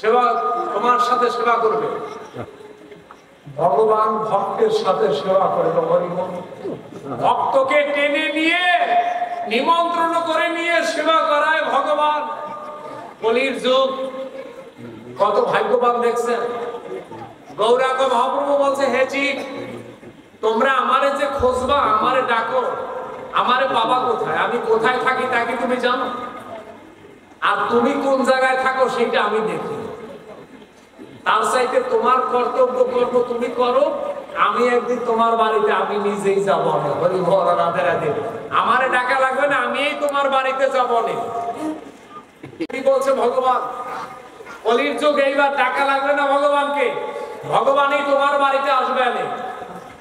সেবা তোমার সাথে সেবা করবে। ভগবান ভক্তের সাথে সেবা করে। ভক্তকে টেনে নিয়ে নিমন্ত্রণ করে নিয়ে সেবা করায় ভগবান। কলির যুগ, কত ভাগ্যবান দেখছেন। গৌরাঙ্গ মহাপ্রভু বলছে, হে ঠিক, তোমরা আমারে যে খোঁজবা, আমারে ডাকো, আমারে বাবা কোথায়, আমি কোথায় থাকি তা কি তুমি জানো? আর তুমি কোন জায়গায় থাকো সেটা আমি দেখি। তার চাইতে তোমার কর্তব্য কর্ম তুমি করো, আমি একদিন তোমার বাড়িতে আমি নিজেই যাবো। হরি বল, রাধে রাধে। আমারে ডাকা লাগবে না, আমিই তোমার বাড়িতে যাবো। কি বলছে ভগবান? কলির যুগে এইবার টাকা লাগবে না ভগবানকে, ভগবানই তোমার বাড়িতে আসবে।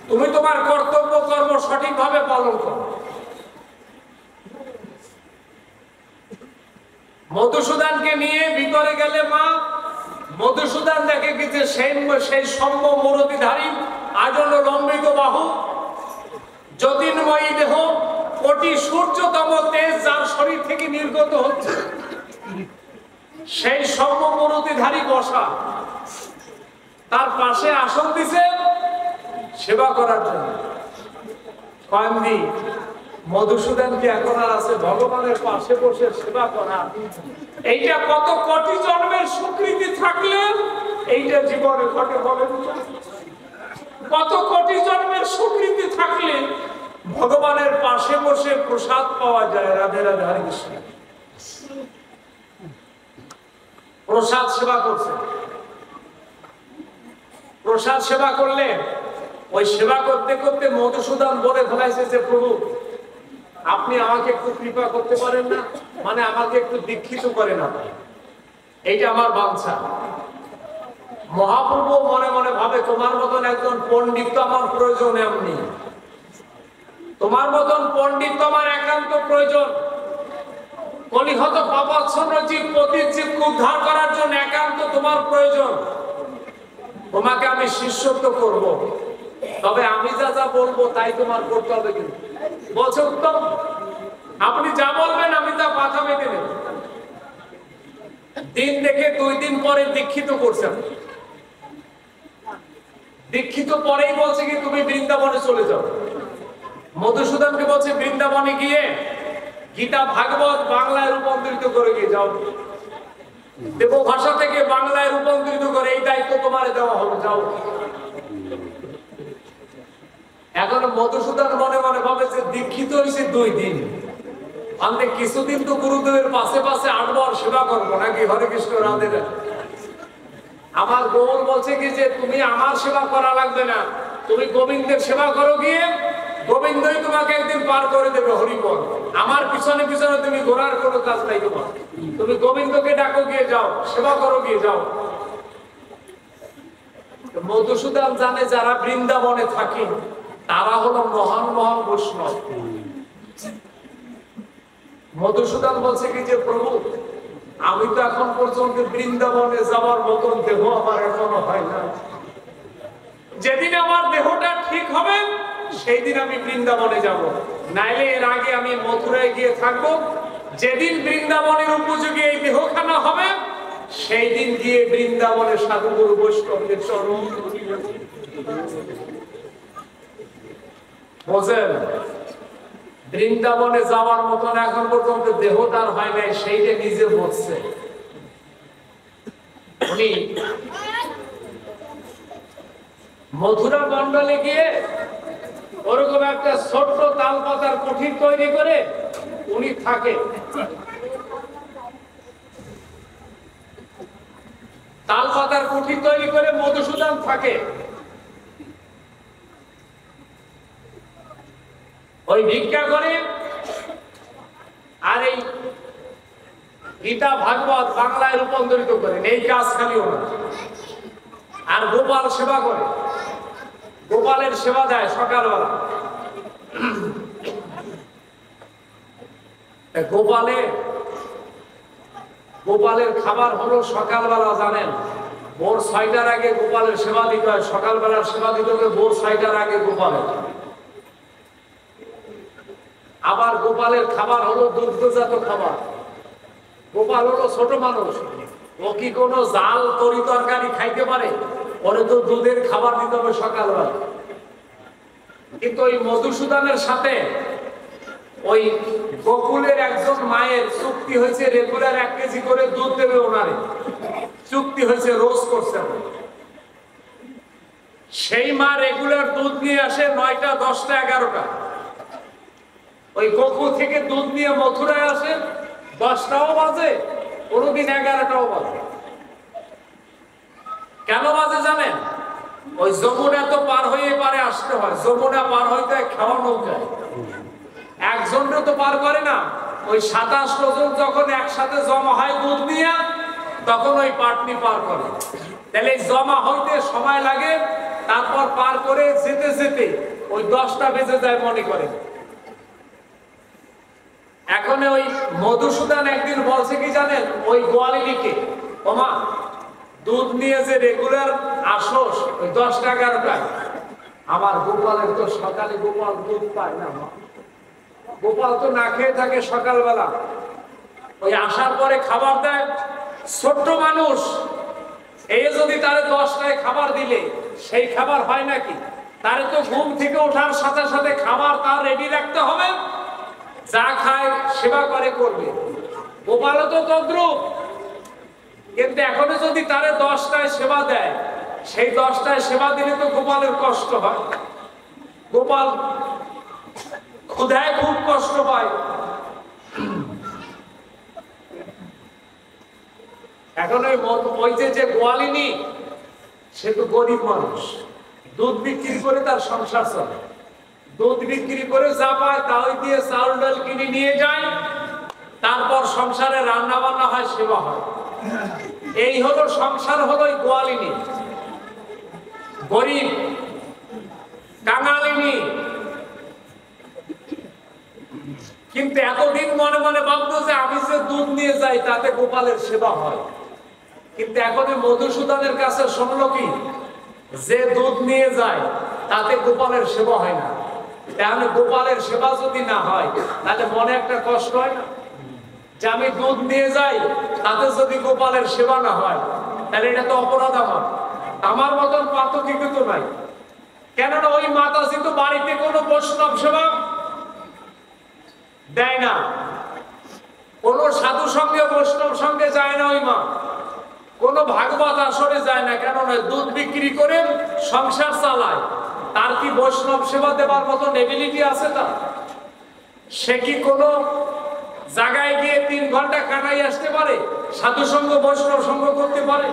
তুমি তোমার কর্তব্য কর্ম সঠিকভাবে পালন করো। মধুসূদনকে নিয়ে ভিতরে গেলে মা মধুসূদন দেখে গেছে সেই সম্ম মূরতিধারী আজল লম্বিত বাহু যতীন্ময়ী দেহ কোটি সূর্যতম তেজ যার শরীর থেকে নির্গত হচ্ছে, সেই সম্ম মূরতিধারী বসা। তার পাশে আসন দিছে সেবা করার জন্য। কান্দি মধুসূদন কি এখন আর আছে ভগবানের পাশে বসে সেবা করা? এইটা কত কোটি জন্মের স্বীকৃতি থাকলে এইটা জীবনে ঘটে, বলেন কত কোটি জন্মের স্বীকৃতি থাকলে ভগবানের পাশে বসে প্রসাদ পাওয়া যায়। রাধে রাধে, হরে কৃষ্ণ। প্রসাদ সেবা করছে, প্রসাদ সেবা করলে ওই সেবা করতে করতে মধুসূদন বলে ফেলাইছে যে প্রভু আপনি আমাকে একটু কৃপা করতে পারেন না, মানে আমাকে একটু দীক্ষিত করেন না, এইটা আমার বাঞ্ছা। মহাপ্রভু মনে মনে ভাবে তোমার মতন একজন পণ্ডিত আমার প্রয়োজন, এমনি তোমার মতন পণ্ডিত আমার একান্ত প্রয়োজন। কলিহত পাপাচ্ছন্ন জীব পতিত জীবকে উদ্ধার করার জন্য একান্ত তোমার প্রয়োজন। তোমাকে আমি শিষ্যত্ব করব, তবে আমি যা যা বলবো তাই তোমার করতে হবে। কিন্তু বলছে উত্তম, আপনি যা বলবেন আমি তা পাথা মেনে নেব। দিন দেখে দুই দিন পরে দীক্ষিত করছেন। দীক্ষিত পরেই বলছে কি তুমি বৃন্দাবনে চলে যাও। মধুসূদনকে বলছে বৃন্দাবনে গিয়ে গীতা ভাগবত বাংলায় রূপান্তরিত করে গিয়ে যাও, দেব ভাষা থেকে বাংলায় রূপান্তরিত করে এই দায়িত্ব তোমার দেওয়া হবে, যাও। এখন মধুসূদন মনে মনে ভাবে যে দীক্ষিত হয়েছে দুই দিন, আমি কিছুদিন তো গুরুদেবের পাশে পাশে আটবো আর সেবা করবো নাকি। হরে কৃষ্ণ, রাধে রাধে। আমার গোবিন্দ বলছে কি যে তুমি আমার সেবা করা লাগবে না, তুমি গোবিন্দের সেবা করো, গিয়ে গোবিন্দই তোমাকে একদিন পার করে দেবে। হরিপদ আমার পিছনে পিছনে তুমি ঘোরার কোনো কাজ নাই তোমার, তুমি গোবিন্দকে ডাকো, গিয়ে যাও সেবা করো, গিয়ে যাও। মধুসূদন জানে যারা বৃন্দাবনে থাকে তারা হলো মহান মহান বৈষ্ণব। মধুসূদন বলছে কি যে প্রভু আমি তো এখন পর্যন্ত বৃন্দাবনে যাওয়ার মতন দেহ আমার এখনো হয় না, যেদিন আমার দেহটা ঠিক হবে সেই দিন আমি বৃন্দাবনে যাব, নাইলে এর আগে আমি মথুরায় গিয়ে থাকবো। যেদিন বৃন্দাবনের উপযোগী এই দেহখানা হবে সেই দিন গিয়ে বৃন্দাবনের সাধুগুরু বৈষ্ণবদের চরণ বোঝেন। বৃন্দাবনে যাওয়ার মতন এখন পর্যন্ত দেহ তার হয় নাই, সেইটা নিজে বসছে। উনি মথুরা মন্ডলে গিয়ে ওরকম একটা ছোট্ট তাল পাতার কুঠির তৈরি করে উনি থাকে। তাল পাতার কুঠির তৈরি করে মধুসূদন থাকে। ওই ভিক্ষা করে আর এই গীতা ভাগবত বাংলায় রূপান্তরিত করেন, এই কাজ খালি ওনার। আর গোপাল সেবা করে, গোপালের সেবা দেয় সকালবেলা। গোপালে গোপালের খাবার হলো সকালবেলা, জানেন ভোর ছয়টার আগে গোপালের সেবা দিতে হয়। সকালবেলার সেবা দিতে হবে ভোর ছয়টার আগে গোপালের। আবার গোপালের খাবার হলো দুগ্ধজাত খাবার। গোপাল হলো ছোট মানুষ, ও কি কোনো জাল তরি তরকারি খাইতে পারে? ওরে তো দুধের খাবার দিতে হবে সকালবেলা। কিন্তু ওই মধুসূদনের সাথে ওই গোকুলের একজন মায়ের চুক্তি হয়েছে রেগুলার এক কেজি করে দুধ দেবে ওনারে, চুক্তি হয়েছে, রোজ করছেন। সেই মা রেগুলার দুধ নিয়ে আসে নয়টা দশটা এগারোটা। ওই গোকুল থেকে দুধ নিয়ে মথুরায় আসে দশটাও বাজে, কোনোদিন এগারোটাও বাজে। কেন বাজে জানেন? ওই যমুনা তো পার হয়ে পারে আসতে হয়, যমুনা পার হইতে খাওয়ানো যায়, একজনও তো পার করে না। ওই সাতাশ লোক যখন একসাথে জমা হয় দুধ নিয়ে, তখন ওই পাটনি পার করে। তাহলে জমা হইতে সময় লাগে, তারপর পার করে যেতে যেতে ওই দশটা বেজে যায় মনে করে। এখন ওই মধুসূদন একদিন বলছে কি জানেন, ওই গোয়ালিনীকে, ওমা দুধ নিয়ে যে রেগুলার আসোস ওই দশ টাকারটা, আমার গোপালের তো সকালে গোপাল দুধ পায় না, গোপাল তো না খেয়ে থাকে সকালবেলা, ওই আসার পরে খাবার দেয়, ছোট্ট মানুষ, এই যদি তারে দশটায় খাবার দিলে সেই খাবার হয় নাকি? তারে তো ঘুম থেকে ওঠার সাথে সাথে খাবার তার রেডি রাখতে হবে, যা খায় সেবা করে করবে। গোপালও তো তদ্রুপ, কিন্তু এখনো যদি তারে দশটায় সেবা দেয়, সেই দশটায় সেবা দিলে তো গোপালের কষ্ট হয়, গোপাল ক্ষুধায় খুব কষ্ট পায়। এখন ওই যে গোয়ালিনী, সে তো গরিব মানুষ, দুধ বিক্রি করে তার সংসার চলে, দুধ বিক্রি করে যা পায় তাই দিয়ে চাল ডাল কিনে নিয়ে যায়, তারপর সংসারে রান্না বান্না হয়, সেবা হয়। এই হলো সংসার, হলো গোয়ালিনী, গরিব কাঙালিনী। কিন্তু এতদিন মনে মনে ভাবতো যে আমি যে দুধ নিয়ে যাই তাতে গোপালের সেবা হয়, কিন্তু এখন মধুসূদনের কাছে শুনলো কি, যে দুধ নিয়ে যায় তাতে গোপালের সেবা হয় না। তাহলে গোপালের সেবা যদি না হয় তাহলে মনে একটা কষ্ট হয় না, যে আমি দুধ নিয়ে যাই তাতে যদি গোপালের সেবা না হয় তাহলে এটা তো অপরাধ। আমার আমার মতন পার্থক্য কিন্তু নাই, কেননা ওই মাতাজি তো বাড়িতে কোনো বৈষ্ণব সেবা দেয় না, কোন সাধু সঙ্গে বৈষ্ণব সঙ্গে যায় না, ওই মা কোন ভাগবত আসরে যায় না, কেননা দুধ বিক্রি করে সংসার চালায়। তার কি বৈষ্ণব সেবা দেওয়ার মতন এবিলিটি আছে? তার সে কি কোনো জায়গায় গিয়ে তিন ঘন্টা কাটাই আসতে পারে? সাধু সঙ্গ বৈষ্ণব সঙ্গ করতে পারে?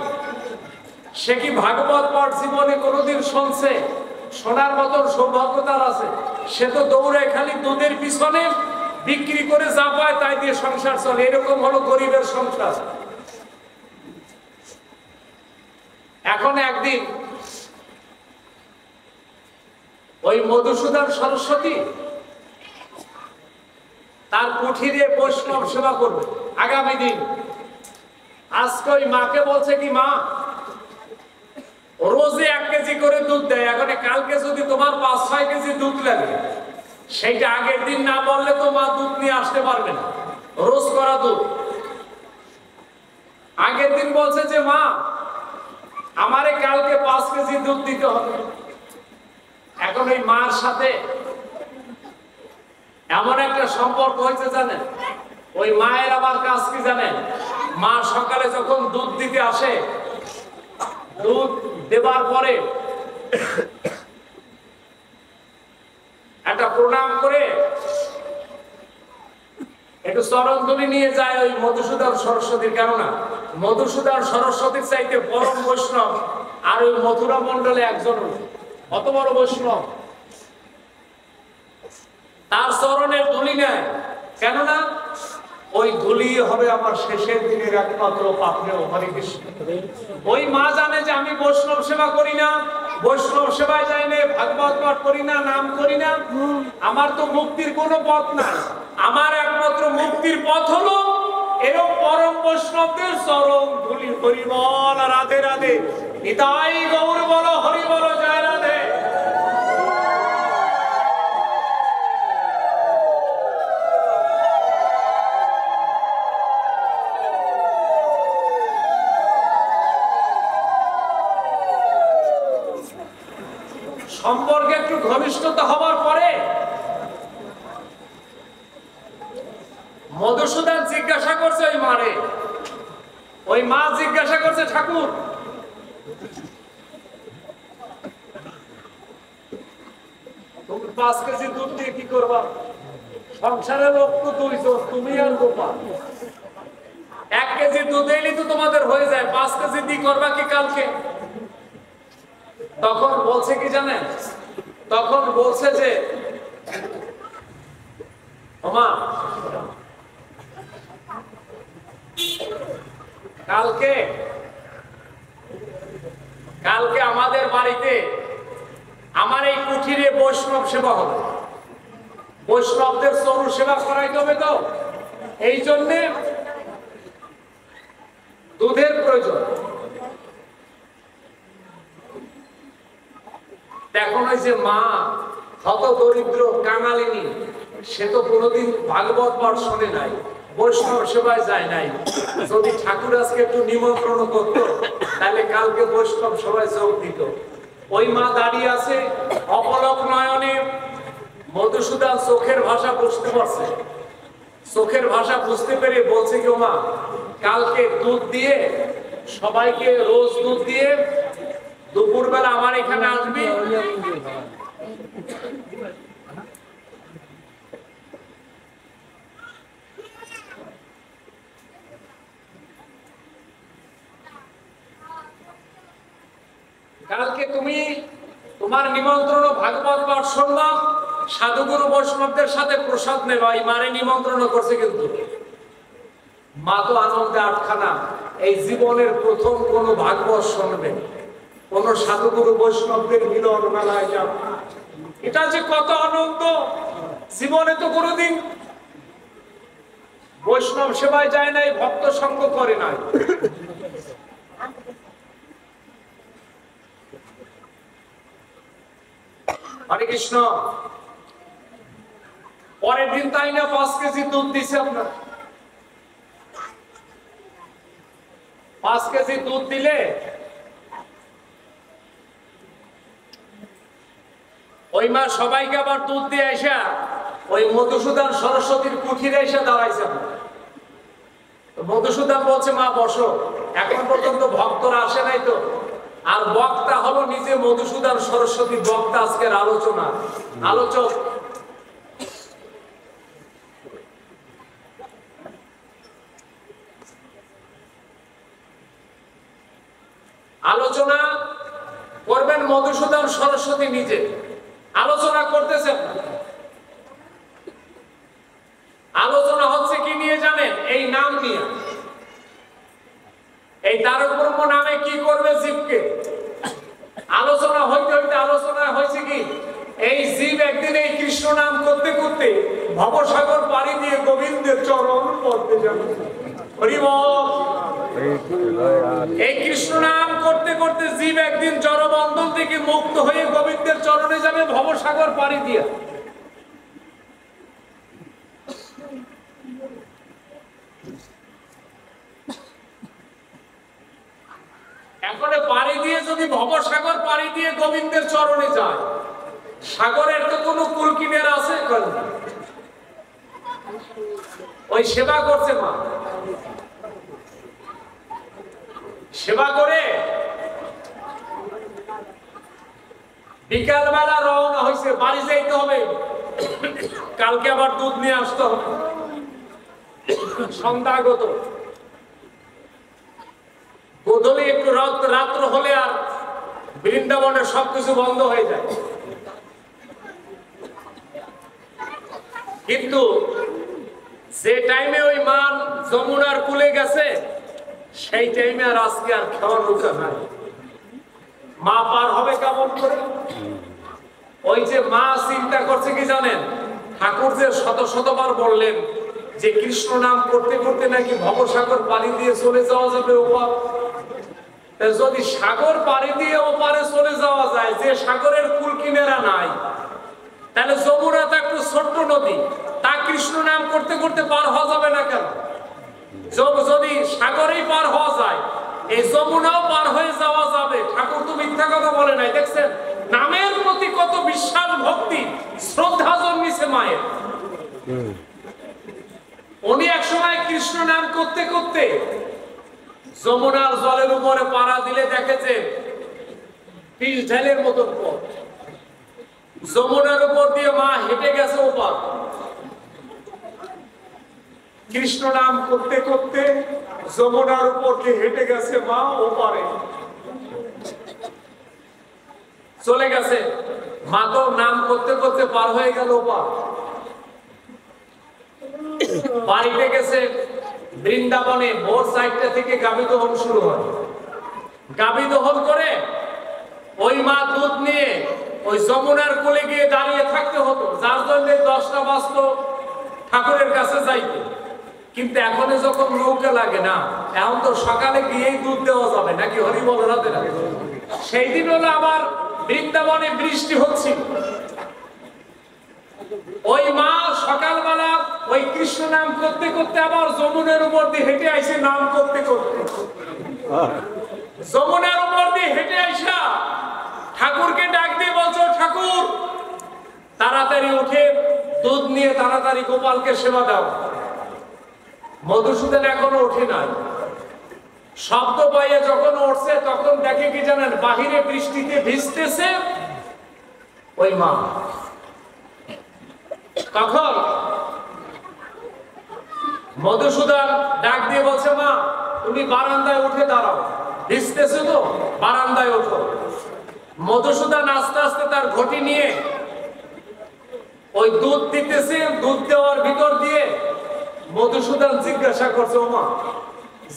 সে কি ভাগবত পাঠ জীবনে কোনোদিন শুনছে? শোনার মতন সৌভাগ্য তার আছে? সে তো দৌড়ে খালি দুধের পিছনে, বিক্রি করে যা পায় তাই দিয়ে সংসার চলে। এরকম হলো গরিবের সংসার। এখন একদিন ওই মধুসূদন সরস্বতী তার কুঠি দিয়ে বৈষ্ণব সেবা করবে আগামী দিন। আজকে ওই মাকে বলছে কি, মা রোজে এক কেজি করে দুধ দেয়, এখন কালকে যদি তোমার পাঁচ ছয় কেজি দুধ লাগে, সেইটা আগের দিন না বললে তো মা দুধ নিয়ে আসতে পারবে না, রোজ করা দুধ। আগের দিন বলছে যে মা আমারে কালকে পাঁচ কেজি দুধ দিতে হবে। এখন ওই মার সাথে এমন একটা সম্পর্ক হয়েছে জানেন, ওই মায়ের আবার কাজ কি জানেন, মা সকালে যখন দুধ দিতে আসে, দুধ দেবার পরে একটা প্রণাম করে একটু চরণধুলি নিয়ে যায় ওই মধুসূদন সরস্বতীর। কেননা মধুসূদন সরস্বতীর চাইতে পরম বৈষ্ণব আর ওই মথুরা মন্ডলে একজন অত বড় বৈষ্ণব, তার চরণের ধুলি নেয়, কেননা ওই ধুলি হবে আমার শেষের দিনের একমাত্র পাপেও। হরে কৃষ্ণ। ওই মা জানে যে আমি বৈষ্ণব সেবা করি না, বৈষ্ণব সেবায় যাই না, ভাগবত পাঠ করি না, নাম করি না, আমার তো মুক্তির কোনো পথ নাই, আমার একমাত্র মুক্তির পথ হলো এরম পরম বৈষ্ণবদের চরণ ধুলি। হরি বল, রাধে রাধে, নিতাই গৌর বল, হরি বল, জয় রাধে। সম্পর্কে একটু ঘনিষ্ঠতা হওয়ার পরে মধুসূদন জিজ্ঞাসা করছে ওই মারে, ওই মা জিজ্ঞাসা করছে, ঠাকুর তুমি পাঁচ কেজি দুধ দিয়ে কি করবা? সংসারের লোক তো দুইজন, তুমি আর গোপাল, এক কেজি দুধ এলে তো তোমাদের হয়ে যায়, পাঁচ কেজি দিয়ে করবা কি কালকে? তখন বলছে কি জানেন, তখন বলছে যে মা কালকে কালকে আমাদের বাড়িতে আমার এই কুঠিরে বৈষ্ণব সেবা হবে, বৈষ্ণবদের সরু সেবা করাইতে হবে। তো এই জন্যে দুধের প্রয়োজন। এখন ওই যে মা হত দরিদ্র কাঙালিনী, সে তো কোনোদিন ভাগবত পাঠ শোনে নাই, বৈষ্ণব সেবায় যায় নাই। যদি ঠাকুর আজকে একটু নিমন্ত্রণ করত তাহলে কালকে বৈষ্ণব সেবায় যোগ দিত। ওই মা দাঁড়িয়ে আছে অপলক নয়নে, মধুসূদন চোখের ভাষা বুঝতে পারছে। চোখের ভাষা বুঝতে পেরে বলছে কি, মা কালকে দুধ দিয়ে সবাইকে রোজ দুধ দিয়ে দুপুর বেলা আমার এখানে আসবি। কালকে তুমি তোমার নিমন্ত্রণ ভাগবত পাঠ শুনবা, সাধুগুরু বৈষ্ণবদের সাথে প্রসাদ নেবা। এই মারে নিমন্ত্রণ করছে, কিন্তু মা তো আনন্দে আটখানা। এই জীবনের প্রথম কোন ভাগবত শুনবে, কোন সাধুগুরু বৈষ্ণবদের মিলন মেলায় যাব, এটা যে কত আনন্দ। জীবনে তো কোনোদিন বৈষ্ণব সেবায় যায় নাই, ভক্ত সঙ্গ করে নাই। হরে কৃষ্ণ। পরের দিন তাই না পাঁচ কেজি দুধ দিছে আপনার। পাঁচ কেজি দুধ দিলে ওই মা সবাইকে আবার দুধ দিয়ে আসা ওই মধুসূদন সরস্বতীর কুঠিরে এসে দাঁড়াইছে। মধুসূদন বলছে, মা বসো। এখন পর্যন্ত ভক্তরা আসে নাই তো, আর বক্তা হলো নিজে মধুসূদন সরস্বতী, বক্তা আজকের আলোচনা আলোচক। আলোচনা করবেন মধুসূদন সরস্বতী নিজে আলোচনা করতেছেন। আলোচনা হচ্ছে কি নিয়ে জানেন? এই নাম নিয়ে, এই দারুব্রহ্ম নামে কি করবে জীবকে। আলোচনা হইতে হইতে আলোচনা হয়েছে কি, এই জীব একদিন এই কৃষ্ণ নাম করতে করতে ভবসাগর পাড়ি দিয়ে গোবিন্দের চরণ পড়তে যাবে। এই কৃষ্ণ নাম করতে করতে জীব একদিন জড়বন্ধন থেকে মুক্ত হয়ে গোবিন্দের চরণে যাবে ভবসাগর পাড়ি দিয়ে। এখানে পাড়ি দিয়ে যদি ভবসাগর পাড়ি দিয়ে গোবিন্দের চরণে যায়, সাগরের তো কোনো কুল কিনারা আছে? ওই সেবা করছে মা। সেবা করে বিকাল বেলা রওনা হয়েছে, বাড়ি যাইতে হবে, কালকে আবার দুধ নিয়ে আসতে হবে। সন্ধ্যাগত বদলে একটু রাত রাত্র হলে আর বৃন্দাবনে সবকিছু বন্ধ হয়ে যায়। কিন্তু যে টাইমে ওই মান যমুনার কূলে গেছে সেই টাইমে আর আজকে আর খাওয়ার রুখে নাই। মা পার হবে কেমন করে? ওই যে মা চিন্তা করছে কি জানেন, ঠাকুর যে শত শতবার বললেন যে কৃষ্ণ নাম করতে করতে নাকি ভবসাগর পাড়ি দিয়ে চলে যাওয়া যাবে ওপার। যদি সাগর পাড়ি দিয়ে ওপারে চলে যাওয়া যায়, যে সাগরের কুল কিনারা নাই, তাহলে যমুনা তো একটু ছোট্ট নদী, তা কৃষ্ণ নাম করতে করতে পার হওয়া যাবে না কেন? যদি সাগরেই পার হওয়া যায়, এই যমুনাও পার হয়ে যাওয়া যাবে। ঠাকুর তো মিথ্যা কথা বলে নাই। দেখছেন নামের প্রতি কত বিশাল ভক্তি, শ্রদ্ধা জন্মিছে মায়ের। উনি এক সময় কৃষ্ণ নাম করতে করতে যমুনার জলের উপরে পাড়া দিলে দেখেছেন পিস ঢালের মতন পথ। যমুনার উপর দিয়ে মা হেঁটে গেছে ওপার, কৃষ্ণ নাম করতে করতে যমুনার উপর দিয়ে হেঁটে গেছে মা ওপারে চলে গেছে। মা তো নাম করতে করতে পার হয়ে গেল ওপার। বাড়িতে গেছে, বৃন্দাবনে ভোর চারটা থেকে গাভী দহন শুরু হয়। গাভী দহন করে ওই মা দুধ নিয়ে ওই যমুনার কোলে গিয়ে দাঁড়িয়ে থাকতে হতো, যার জন্য দশটা বাজত ঠাকুরের কাছে যাইতে। কিন্তু এখন যখন নৌকা লাগে না, এখন তো সকালে গিয়েই দুধ দেওয়া যাবে নাকি, হরি বল রাধে রাধে। সেই দিন হলো আবার বৃন্দাবনে বৃষ্টি হচ্ছে, ওই মা সকালবেলা ওই কৃষ্ণ নাম করতে করতে আবার যমুনার উপর দিয়ে হেঁটে আইসে, নাম করতে করতে যমুনার উপর দিয়ে হেঁটে আইসা ঠাকুরকে ডাক দিয়ে বলছো, ঠাকুর তাড়াতাড়ি উঠে দুধ নিয়ে তাড়াতাড়ি গোপালকে সেবা দাও। মধুসূদন এখনো ওঠে নাই। শব্দ পাইয়ে যখন উঠছে তখন দেখে কি জানেন, বাহিরে বৃষ্টিতে ভিজতেছে ওই মা। তখন মধুসূদন ডাক দিয়ে বলছে, মা তুমি বারান্দায় উঠে দাঁড়াও, ভিজতেছে তো, বারান্দায় ওঠো। মধুসূদন আস্তে আস্তে তার ঘটি নিয়ে ওই দুধ দিতেছে। দুধ দেওয়ার ভিতর দিয়ে মধুসূদন জিজ্ঞাসা করছে, ওমা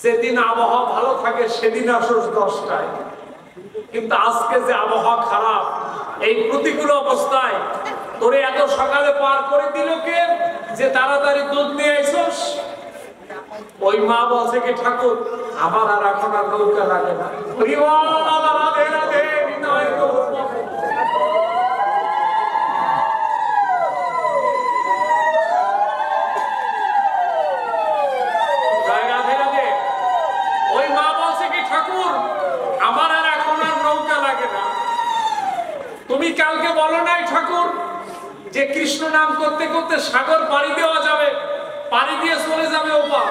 যেদিন আবহাওয়া ভালো থাকে সেদিন আসুস দশটায়, কিন্তু আজকে যে আবহাওয়া খারাপ, এই প্রতিকূল অবস্থায় তোরে এত সকালে পার করে দিল কে, যে তাড়াতাড়ি দুধ নিয়ে আইসস? ওই মা বলছে কি, ঠাকুর আমার আর এখন আর নৌকা লাগে না। তুমি কালকে বলো নাই ঠাকুর যে কৃষ্ণ নাম করতে করতে সাগর পাড়ি দেওয়া যাবে, পাড়ি দিয়ে চলে যাবে ওপার,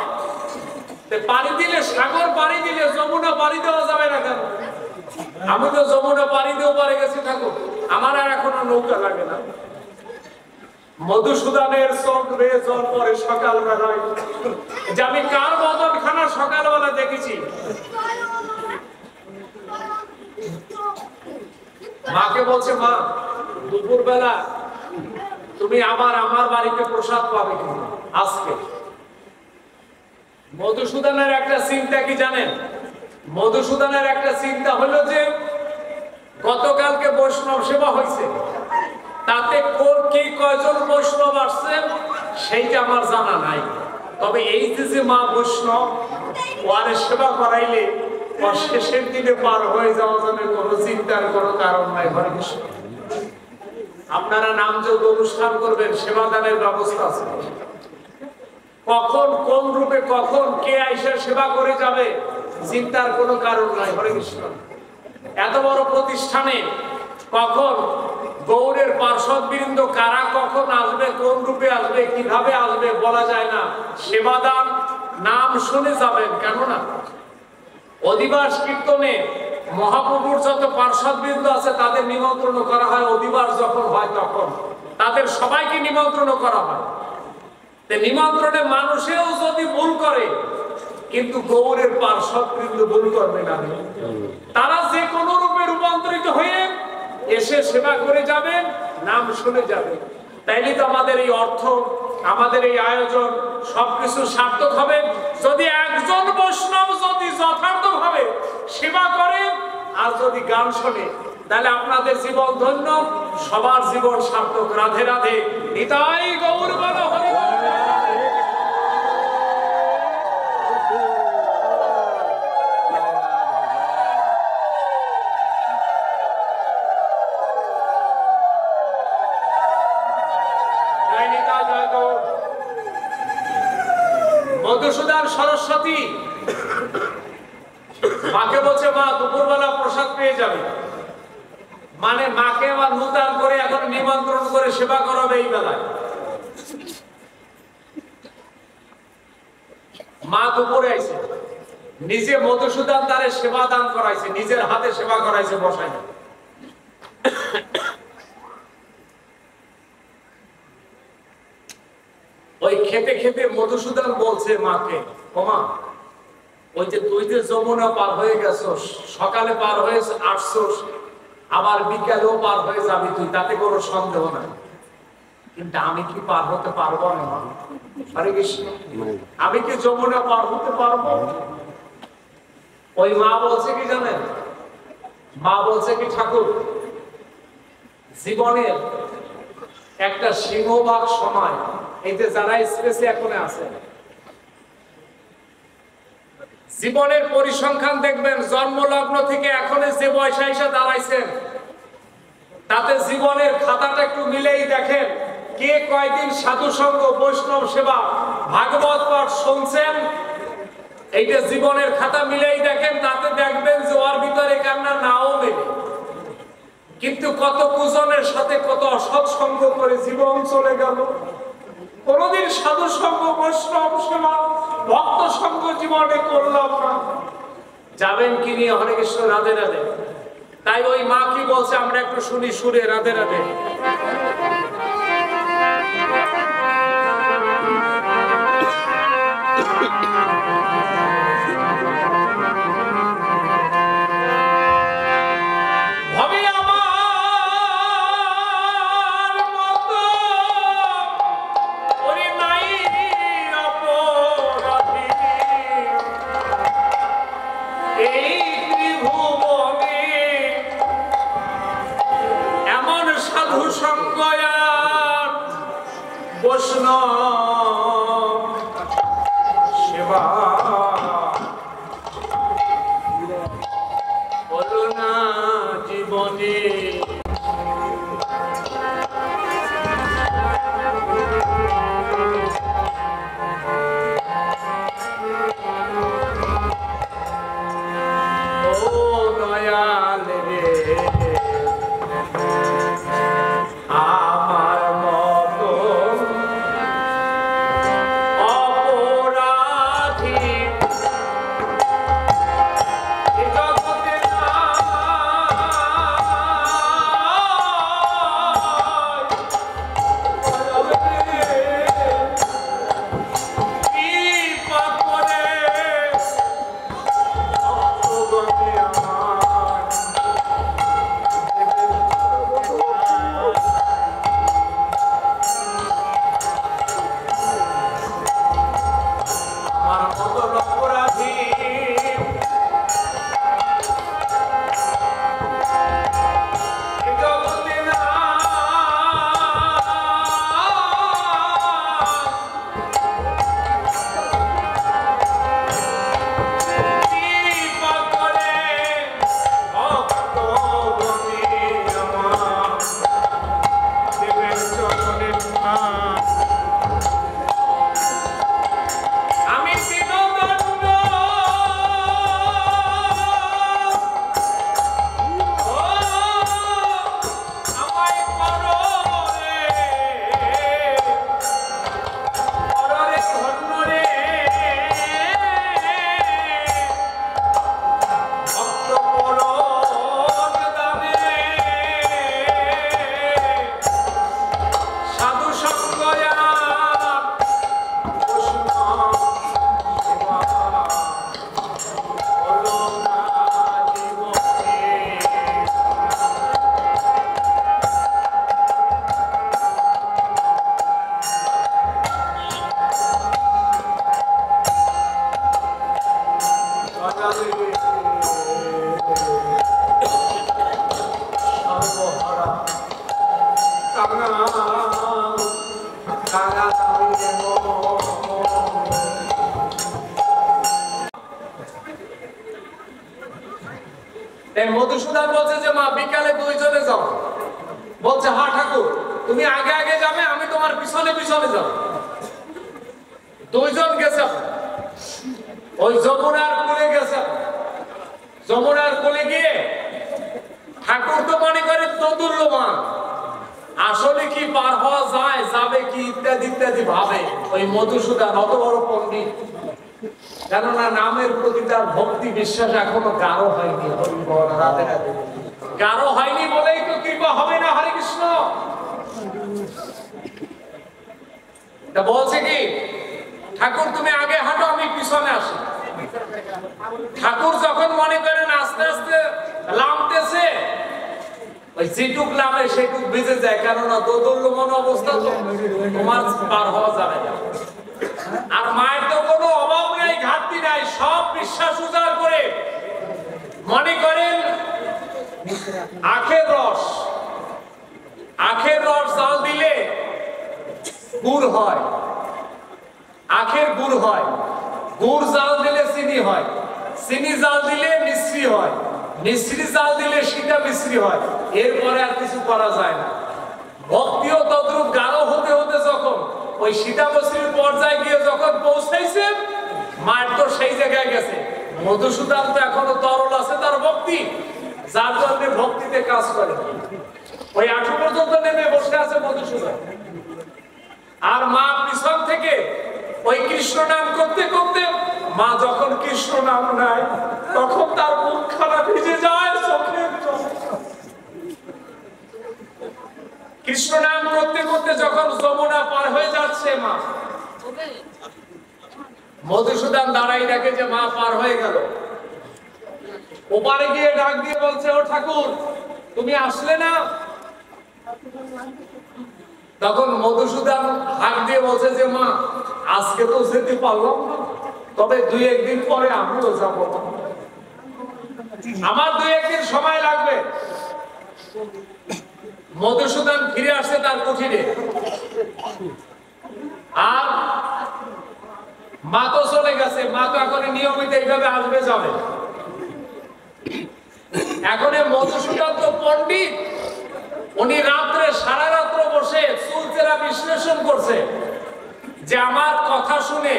পাড়ি দিলে সাগর পাড়ি দিলে যমুনা পাড়ি দেওয়া যাবে না কেন? আমি তো যমুনা পাড়ি দিয়ে ওপারে গেছি ঠাকুর, আমার আর এখনো নৌকা লাগে না। মধুসূদনের চোখ বেয়ে জল পরে সকালবেলায়, যে আমি কার বদনখানা সকালবেলা দেখেছি। মাকে বলছে, মা দুপুর বেলা তুমি আবার আমার বাড়িতে প্রসাদ পাবে কিনা আজকে? মধুসূদনের একটা চিন্তা কি জানেন, মধুসূদনের একটা চিন্তা হলো যে গতকালকে বৈষ্ণব সেবা হয়েছে, তাতে কি কয়জন বৈষ্ণব আসছে সেইটা আমার জানা নাই, তবে এই যে মা বৈষ্ণব ওয়ারে সেবা করাইলে শেষের দিনে পার হয়ে যাওয়া যাবে, কোনো চিন্তার কোনো কারণ নাই। হরে কৃষ্ণ। আপনারা নাম যজ্ঞ অনুষ্ঠান করবেন, সেবাদানের ব্যবস্থা আছে, কখন কোন রূপে কখন কে আইসা সেবা করে যাবে চিন্তার কোনো কারণ নাই। হরে কৃষ্ণ। এত বড় প্রতিষ্ঠানে কখন গৌরের পার্শ্বদ বৃন্দ কারা কখন আসবে, কোন রূপে আসবে, কিভাবে আসবে বলা যায় না, সেবাদান নাম শুনে যাবেন। কেননা অধিবাস কীর্তনে মহাপ্রভুর যত পার্শ্ববৃন্দ আছে তাদের নিমন্ত্রণ করা হয়, অধিবাস যখন হয় তখন তাদের সবাইকে নিমন্ত্রণ করা হয়। নিমন্ত্রণে মানুষেও যদি ভুল করে, কিন্তু গৌরের পার্শ্ববৃন্দ ভুল করবে না, তারা যে কোনো রূপে রূপান্তরিত হয়ে এসে সেবা করে যাবেন, নাম শুনে যাবে। তাইলে তো আমাদের এই অর্থ, আমাদের এই আয়োজন সবকিছু সার্থক হবে যদি একজন বৈষ্ণব যদি যথার্থভাবে সেবা করে আর যদি গান শোনে, তাহলে আপনাদের জীবন ধন্য, সবার জীবন সার্থক। রাধে রাধে, নিতাই গৌর বল হরি বল। সরস্বতী মাকে বলছে, মা দুপুরবেলা প্রসাদ পেয়ে যাবে, মানে মাকে আবার নূতন করে এখন নিমন্ত্রণ করে সেবা করাবে এই বেলায়। মা দুপুরে আইছে, নিজে মধুসূদন তারে সেবা দান করাইছে, নিজের হাতে সেবা করাইছে বসায়। ওই খেতে খেতে মধুসূদন বলছে মাকে, ওমা ওই যে তুই যে যমুনা পার হয়ে গেছস, সকালে পার হয়ে আসছস, আবার বিকালেও পার হয়ে যাবি তুই, তাতে কোনো সন্দেহ নাই, কিন্তু আমি কি পার হতে পারবো না? হরে কৃষ্ণ, আমি কি যমুনা পার হতে পারবো? ওই মা বলছে কি জানেন, মা বলছে কি, ঠাকুর, জীবনের একটা সিংহভাগ সময় এতে যারা স্পেসে এখন আছে, জীবনের পরিসংখ্যান দেখবেন জন্মলগ্ন থেকে এখন যে বয়সে এসে দাঁড়াইছেন তাতে জীবনের খাতাটা একটু মিলেই দেখেন কে কয়দিন সাধু সঙ্গ বৈষ্ণব সেবা ভাগবত পাঠ শুনছেন। এইটা জীবনের খাতা মিলেই দেখেন, তাতে দেখবেন যে ওর ভিতরে কান্না নাও মেলে, কিন্তু কত কুজনের সাথে কত অসৎসঙ্গ করে জীবন চলে গেল। কোনদিন সাধু সঙ্গ বৈষ্ণব সেবা ভক্ত সঙ্গ জীবনে করলাম না। যাবেন কি নিয়ে? হরে কৃষ্ণ, রাধে রাধে। তাই ওই মা কি বলছে আমরা একটু শুনি সুরে, রাধে রাধে। মধুসূদন বলছে যে মা বিকালে দুইজনে যাও। বলছে হ্যাঁ ঠাকুর, তুমি আগে আগে যাবে, আমি তোমার পিছনে পিছনে যাব। দুইজন গেছে, ওই যমুনার কোলে গেছে। যমুনার কোলে গিয়ে ঠাকুর তো মনে করে তদুল্যমান, আসলে কি পার হওয়া যায়, যাবে কি ইত্যাদি ইত্যাদি ভাবে ওই মধুসূদন অত বড় পণ্ডিত, কেননা নামের প্রতি তার ভক্তি বিশ্বাস এখনো গাঢ় হয়নি। গাঢ় হয়নি বলেই তো কৃপা হবে না। হরে কৃষ্ণ, বলছে কি ঠাকুর তুমি আগে হাঁটো, আমি পিছনে আসি। ঠাকুর যখন মনে করেন আস্তে আস্তে লামতেছে, ওই যেটুক নামে সেটুক বেঁচে যায়, কেননা দোদুল্যমান অবস্থা তো, তোমার পার হওয়া যাবে না। আর মায়ের তো কোনো অভাব নাই, ঘাটতি নাই, সব বিশ্বাস উজাড় করে মনে করেন আখের রস, আখের রস জল দিলে গুড় হয়, আখের গুড় হয়, গুড় জাল দিলে চিনি হয়, চিনি জাল দিলে মিশ্রি হয়, মিশ্রি জাল দিলে সীতা মিশ্রি হয়, এরপরে আর কিছু করা যায় না। ভক্তিও তদ্রুপ গাঢ় হতে হতে যখন ওই সীতা মিশ্রির পর্যায়ে গিয়ে যখন পৌঁছাইছে, মাঠ তো সেই জায়গায় গেছে। মধুসূদন তো এখনো তরল আছে তার ভক্তি, যার জন্য ভক্তিতে কাজ করে। ওই আঠু পর্যন্ত নেমে বসে আছে মধুসূদন, আর মা পিছন থেকে ওই কৃষ্ণ নাম করতে করতে, মা যখন কৃষ্ণ নাম নেয় তখন তার মুখ খানা ভিজে যায় চোখে। কৃষ্ণ নাম করতে করতে যখন যমুনা পার হয়ে যাচ্ছে, মা মধুসূদন দাঁড়াই ডাকে যে মা পার হয়ে গেল। ওপারে গিয়ে ডাক দিয়ে বলছে, ও ঠাকুর তুমি আসলে না? তখন মধুসূদন হাঁক দিয়ে বলছে যে মা আজকে তো যেতে পারলাম না, তবে দুই একদিন পরে আমিও যাব, আমার দুই একদিন সময় লাগবে। মধুসূদন ফিরে আসছে তার কুঠিরে, আর মা তো চলে গেছে। মা তো এখন নিয়মিত এইভাবে আসবে যাবে। এখন মধুসূদন তো পণ্ডিত, উনি রাত্রে সারা রাত্র বসে চুলচেরা বিশ্লেষণ করছে যে আমার কথা শুনে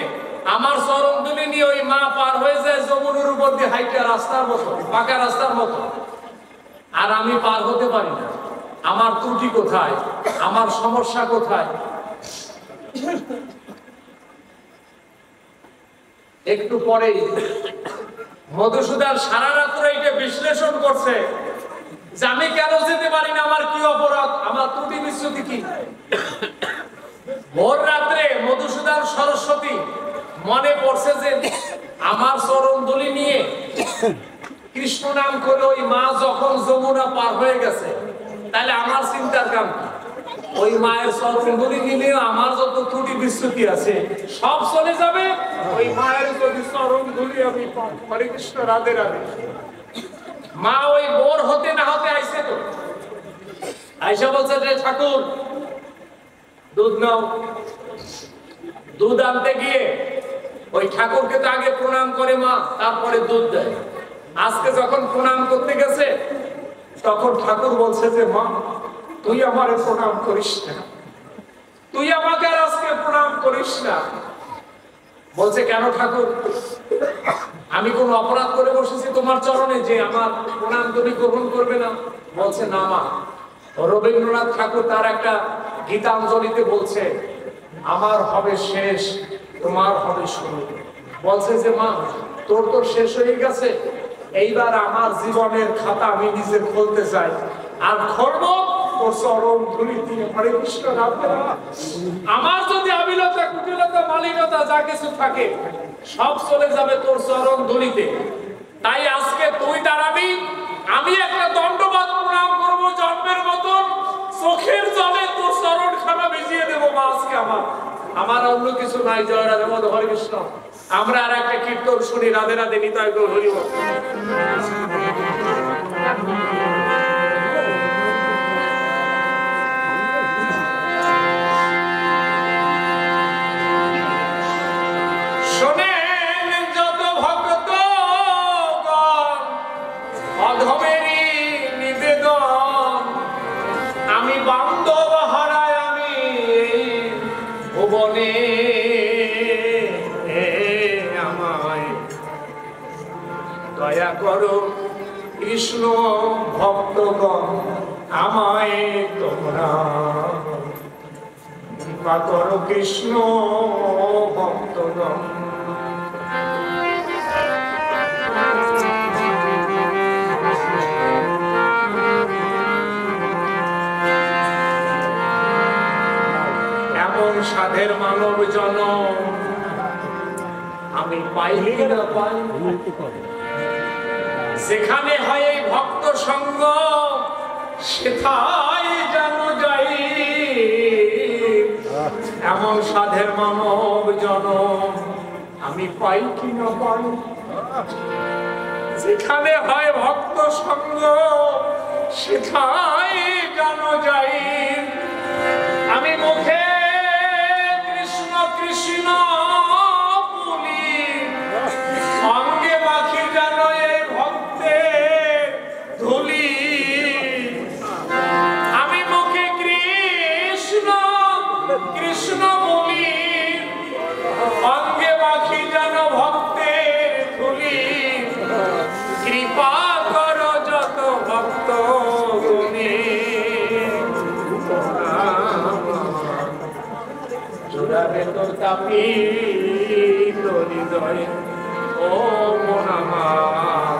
আমার চরণদুলি নিয়ে ওই মা পার হয়ে যায় যমুনার উপর দিয়ে হাইটা রাস্তার মতো, পাকা রাস্তার মতো, আর আমি পার হতে পারি না। আমার ত্রুটি কোথায়, আমার সমস্যা কোথায়? একটু পরেই মধুসূদন সারা রাত্র এটা বিশ্লেষণ করছে যে আমি কেন যেতে পারি না, আমার কি অপরাধ, আমার ত্রুটি বিচ্যুতি কি? ভোর রাত্রে মধুসূদন সরস্বতী মনে পড়ছে যে আমার চরণদুলি নিয়ে কৃষ্ণ নাম করে ওই মা যখন যমুনা পার হয়ে গেছে, তাহলে আমার চিন্তার কাম কি? ওই মায়ের চরণদুলি নিয়ে আমার যত ত্রুটি বিচ্যুতি আছে সব চলে যাবে, ওই মায়ের যদি চরণদুলি আমি পাই। হরে কৃষ্ণ, রাধে রাধে। মা ওই বোর হতে না হতে আইসে, তো আইসা বলছে যে ঠাকুর দুধ নাও। দুধ আনতে গিয়ে ওই ঠাকুরকে তো আগে প্রণাম করে মা, তারপরে দুধ দেয়। আজকে যখন প্রণাম করতে গেছে তখন ঠাকুর বলছে যে মা তুই আমারে প্রণাম করিস না, তুই আমাকে আর আজকে প্রণাম করিস না। বলছে কেন ঠাকুর, আমি কোন অপরাধ করে বসেছি তোমার চরণে যে আমার প্রণাম তুমি গ্রহণ করবে না? বলছে না মা। রবীন্দ্রনাথ ঠাকুর তার একটা গীতাঞ্জলিতে বলছে আমার হবে শেষ, তোমার হবে শুরু। বলছে যে মা তোর তো শেষ হয়ে গেছে, এইবার আমার জীবনের খাতা আমি নিজে খুলতে চাই, আর খর্ব তোর চরণ ধুলি দিয়ে। হরে কৃষ্ণ, রাধে রাধে। আমার যদি আবিলতা, কুটিলতা, মালিনতা যা কিছু থাকে সব চলে যাবে তোর চরণ ধুলিতে। তাই আজকে তুই দাঁড়াবি, আমি একটা দণ্ডবাদ প্রণাম করবো জন্মের মতন, চোখের জলে তোর চরণ খানা ভিজিয়ে দেবো মা। আজকে আমার আমার অন্য কিছু নাই। জয় রাধে মাধব, হরে কৃষ্ণ। আমরা আর একটা কীর্তন শুনি, রাধে রাধে নিতাই গো হরি বল। দয়া করো কৃষ্ণ ভক্তগণ আমায় তোমরা, কৃপা করো কৃষ্ণ ভক্তগণ। এমন সাধের মানব জনম আমি পাইলি না পাই, যেখানে হয় ভক্ত সঙ্গ সেথায় যেন যাই এমন সাধের মানব জনম আমি পাই কি না পাই। যেখানে হয় ভক্ত সঙ্গ সেথায় যেন যাই আমি মুখে কৃষ্ণ কৃষ্ণ বলি সঙ্গে বাকি যেন এই ভক্তে ধুলি। আমি মুখে কৃষ্ণ কৃষ্ণ বলি সঙ্গে বাকি যেন ভক্তে ধুলি। কৃপা কর যত ভক্ত গুণী জোড়াবে তোর তাপি হৃদয় ও মন আমার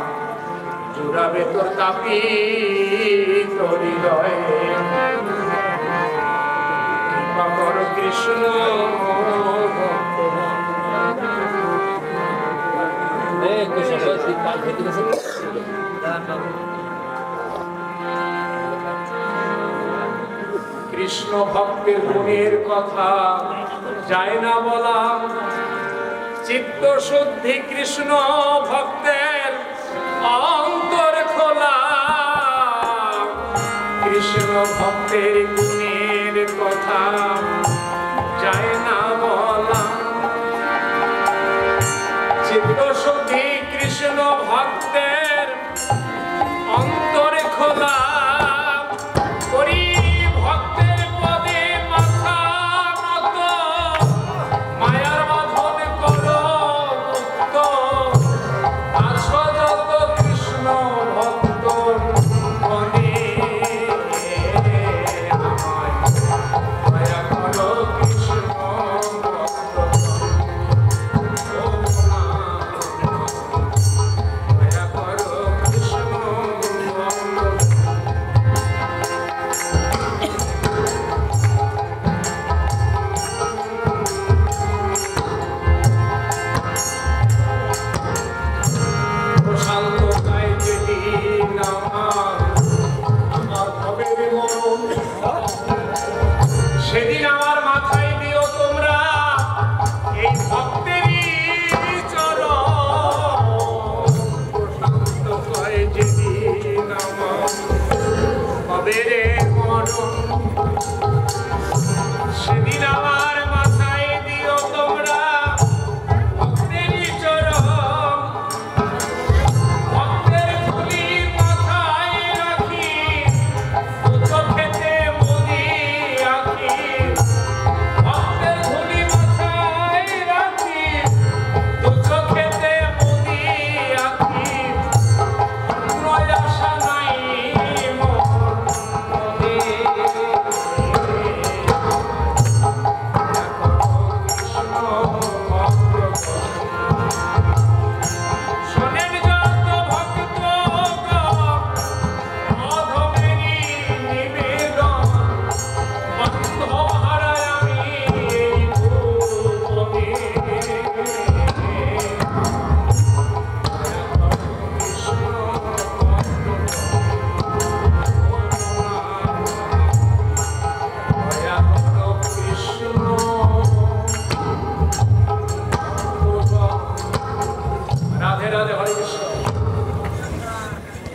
জোড়াবে তোর তাপি হৃদয়। কৃপা কর কৃষ্ণ কৃষ্ণ ভক্তের গুণের কথা যায় না বলা। চিত্ত শুদ্ধি কৃষ্ণ ভক্তের অন্তর খোলা। কৃষ্ণ ভক্তের গুণের কথা যায় না বলা। চিত্ত শুদ্ধি কৃষ্ণ ভক্তের অন্তর খোলা।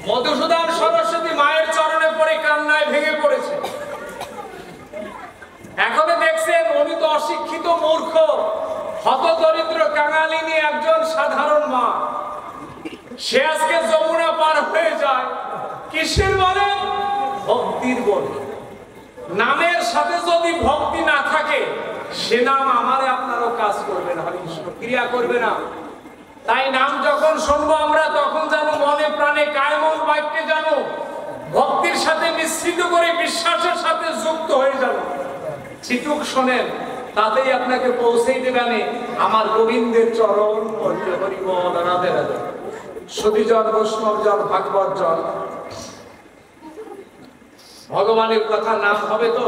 মধুসূদন সরস্বতী মায়ের চরণে পড়ে কান্নায় ভেঙে পড়েছে। এখনো দেখছেন উনি তো অশিক্ষিত মূর্খ হতদরিদ্র কাঙালিনী একজন সাধারণ মা। সে আজকে যমুনা পার হয়ে যায় কিসের বলে? ভক্তির বলে। নামের সাথে যদি ভক্তি না থাকে সে নাম আমারে আপনারও কাজ করবে না, ক্রিয়া করবে না। তাই নাম যখন শুনবো আমরা তখন যেন মনে প্রাণে কায় মন বাক্যে যেন ভক্তির সাথে মিশ্রিত করে বিশ্বাসের সাথে যুক্ত হয়ে যাব। চিতুক শোনেন তাতেই আপনাকে পৌঁছেই দেবেন আমার গোবিন্দের চরণ হরি হরি বল। রাধে রাধে। সুধীজন বৈষ্ণব জন ভাগবত জন ভগবানের কথা নাম হবে তো,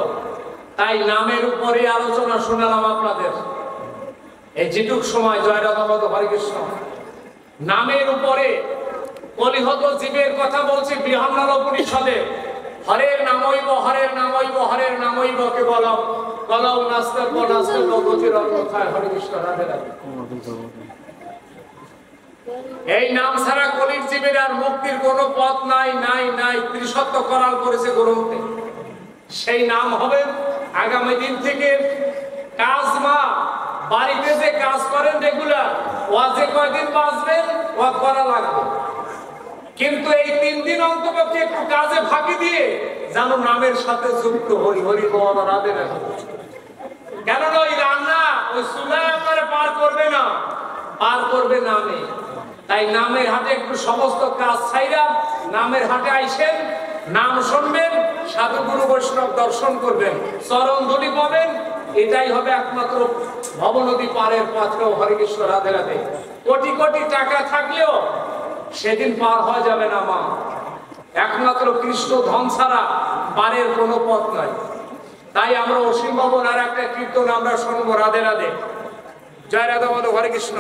তাই নামের উপরে আলোচনা শোনালাম আপনাদের। এই যেটুক সময় জয় রাধা মাধব হরে কৃষ্ণ নামের উপরে কলিহত জীবের কথা বলছি। বৃহন্নর উপনিষদে হরের নামৈব হরের নামৈব হরের নামৈব কে বলম কলম নাস্তব নাস্তব গতির অন্যথায়। হরে কৃষ্ণ রাধে রাধে। এই নাম ছাড়া কলির জীবের আর মুক্তির কোন পথ নাই নাই নাই ত্রিশত্ব করাল করেছে গ্রন্থে। সেই নাম হবে আগামী দিন থেকে কাজ মা বাড়িতে যে কাজ করেন রেগুলার ও যে কয়দিন বাঁচবেন ও করা লাগবে, কিন্তু এই তিন দিন অন্তপক্ষে একটু কাজে ফাঁকি দিয়ে যেন নামের সাথে যুক্ত হই। হরি বল রাধে রাধে। কেননা ওই রান্না ওই চুলায় আপনারা পার করবে না, পার করবে নামে। তাই নামের হাতে একটু সমস্ত কাজ ছাইরা নামের হাতে আইসেন, নাম শুনবেন, সাধু গুরু বৈষ্ণব দর্শন করবেন, চরণ ধুলি পাবেন। এটাই হবে একমাত্র ভবনদী পারের পাত্র। হরে কৃষ্ণ রাধে রাধে। কোটি কোটি টাকা থাকলেও সেদিন পার হওয়া যাবে না মা, একমাত্র কৃষ্ণ ধন ছাড়া পারের কোনো পথ নাই। তাই আমরা অসীম ভবন আর একটা কীর্তন আমরা শুনবো। রাধে রাধে, জয় রাধা মাধব, হরে কৃষ্ণ।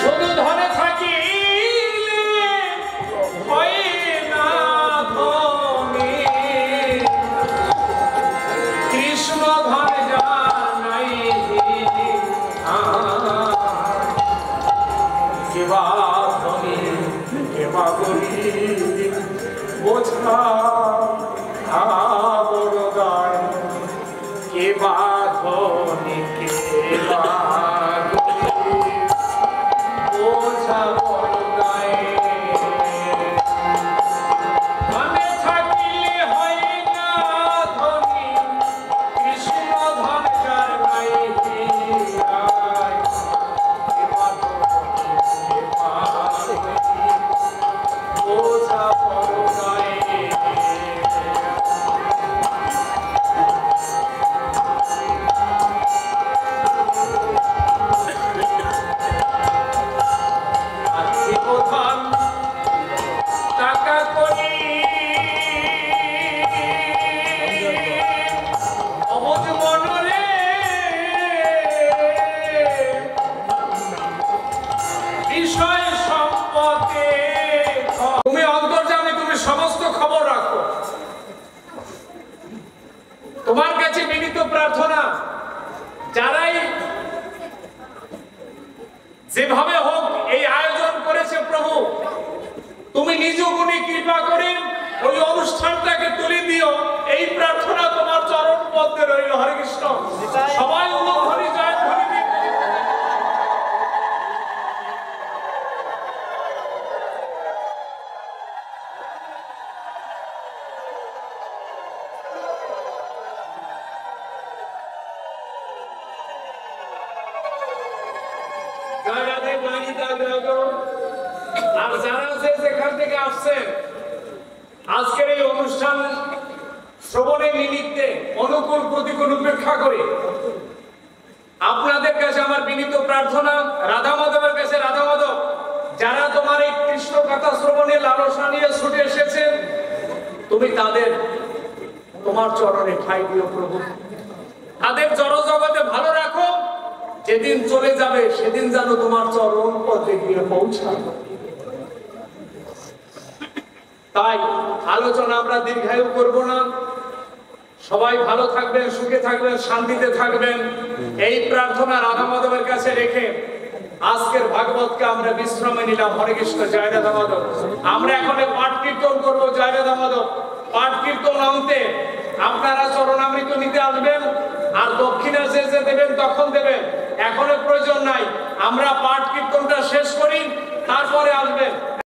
শুধু ধনে থাকি যেভাবে হোক এই আয়োজন করেছে প্রভু, তুমি নিজ গুণে কৃপা করে ওই অনুষ্ঠানটাকে তুলে দিও, এই প্রার্থনা তোমার চরণ পদ্মে রইল। হরে কৃষ্ণ। সবাই হরি জয় হরি। আর যারা যেখান থেকে আসছেন আজকের এই অনুষ্ঠান শ্রবণের নিমিত্তে অনুকূল প্রতিকূল উপেক্ষা করে আপনাদের কাছে আমার বিনীত প্রার্থনা, রাধা মাধবের কাছে, রাধা মাধব যারা তোমার এই কৃষ্ণ কথা শ্রবণে লালসা নিয়ে ছুটে এসেছেন তুমি তাদের তোমার চরণে ঠাঁই দিও প্রভু, তাদের জড়জগতে ভালো রাখো। যেদিন চলে যাবে সেদিন যেন তোমার চরণ পথে গিয়ে পৌঁছায়। তাই আলোচনা আমরা দীর্ঘায়ু করব না। সবাই ভালো থাকবেন, সুখে থাকবেন, শান্তিতে থাকবেন, এই প্রার্থনা রাধা মাধবের কাছে রেখে আজকের ভাগবতকে আমরা বিশ্রামে নিলাম। হরে কৃষ্ণ, জয় রাধা মাধব। আমরা এখন পাঠ কীর্তন করবো। জয় রাধা মাধব। পাঠ কীর্তন অন্তে আপনারা চরণামৃত নিতে আসবেন, আর দক্ষিণা শেষে দেবেন, তখন দেবেন, এখনো প্রয়োজন নাই। আমরা পাঠ কীর্তনটা শেষ করি, তারপরে আসবেন।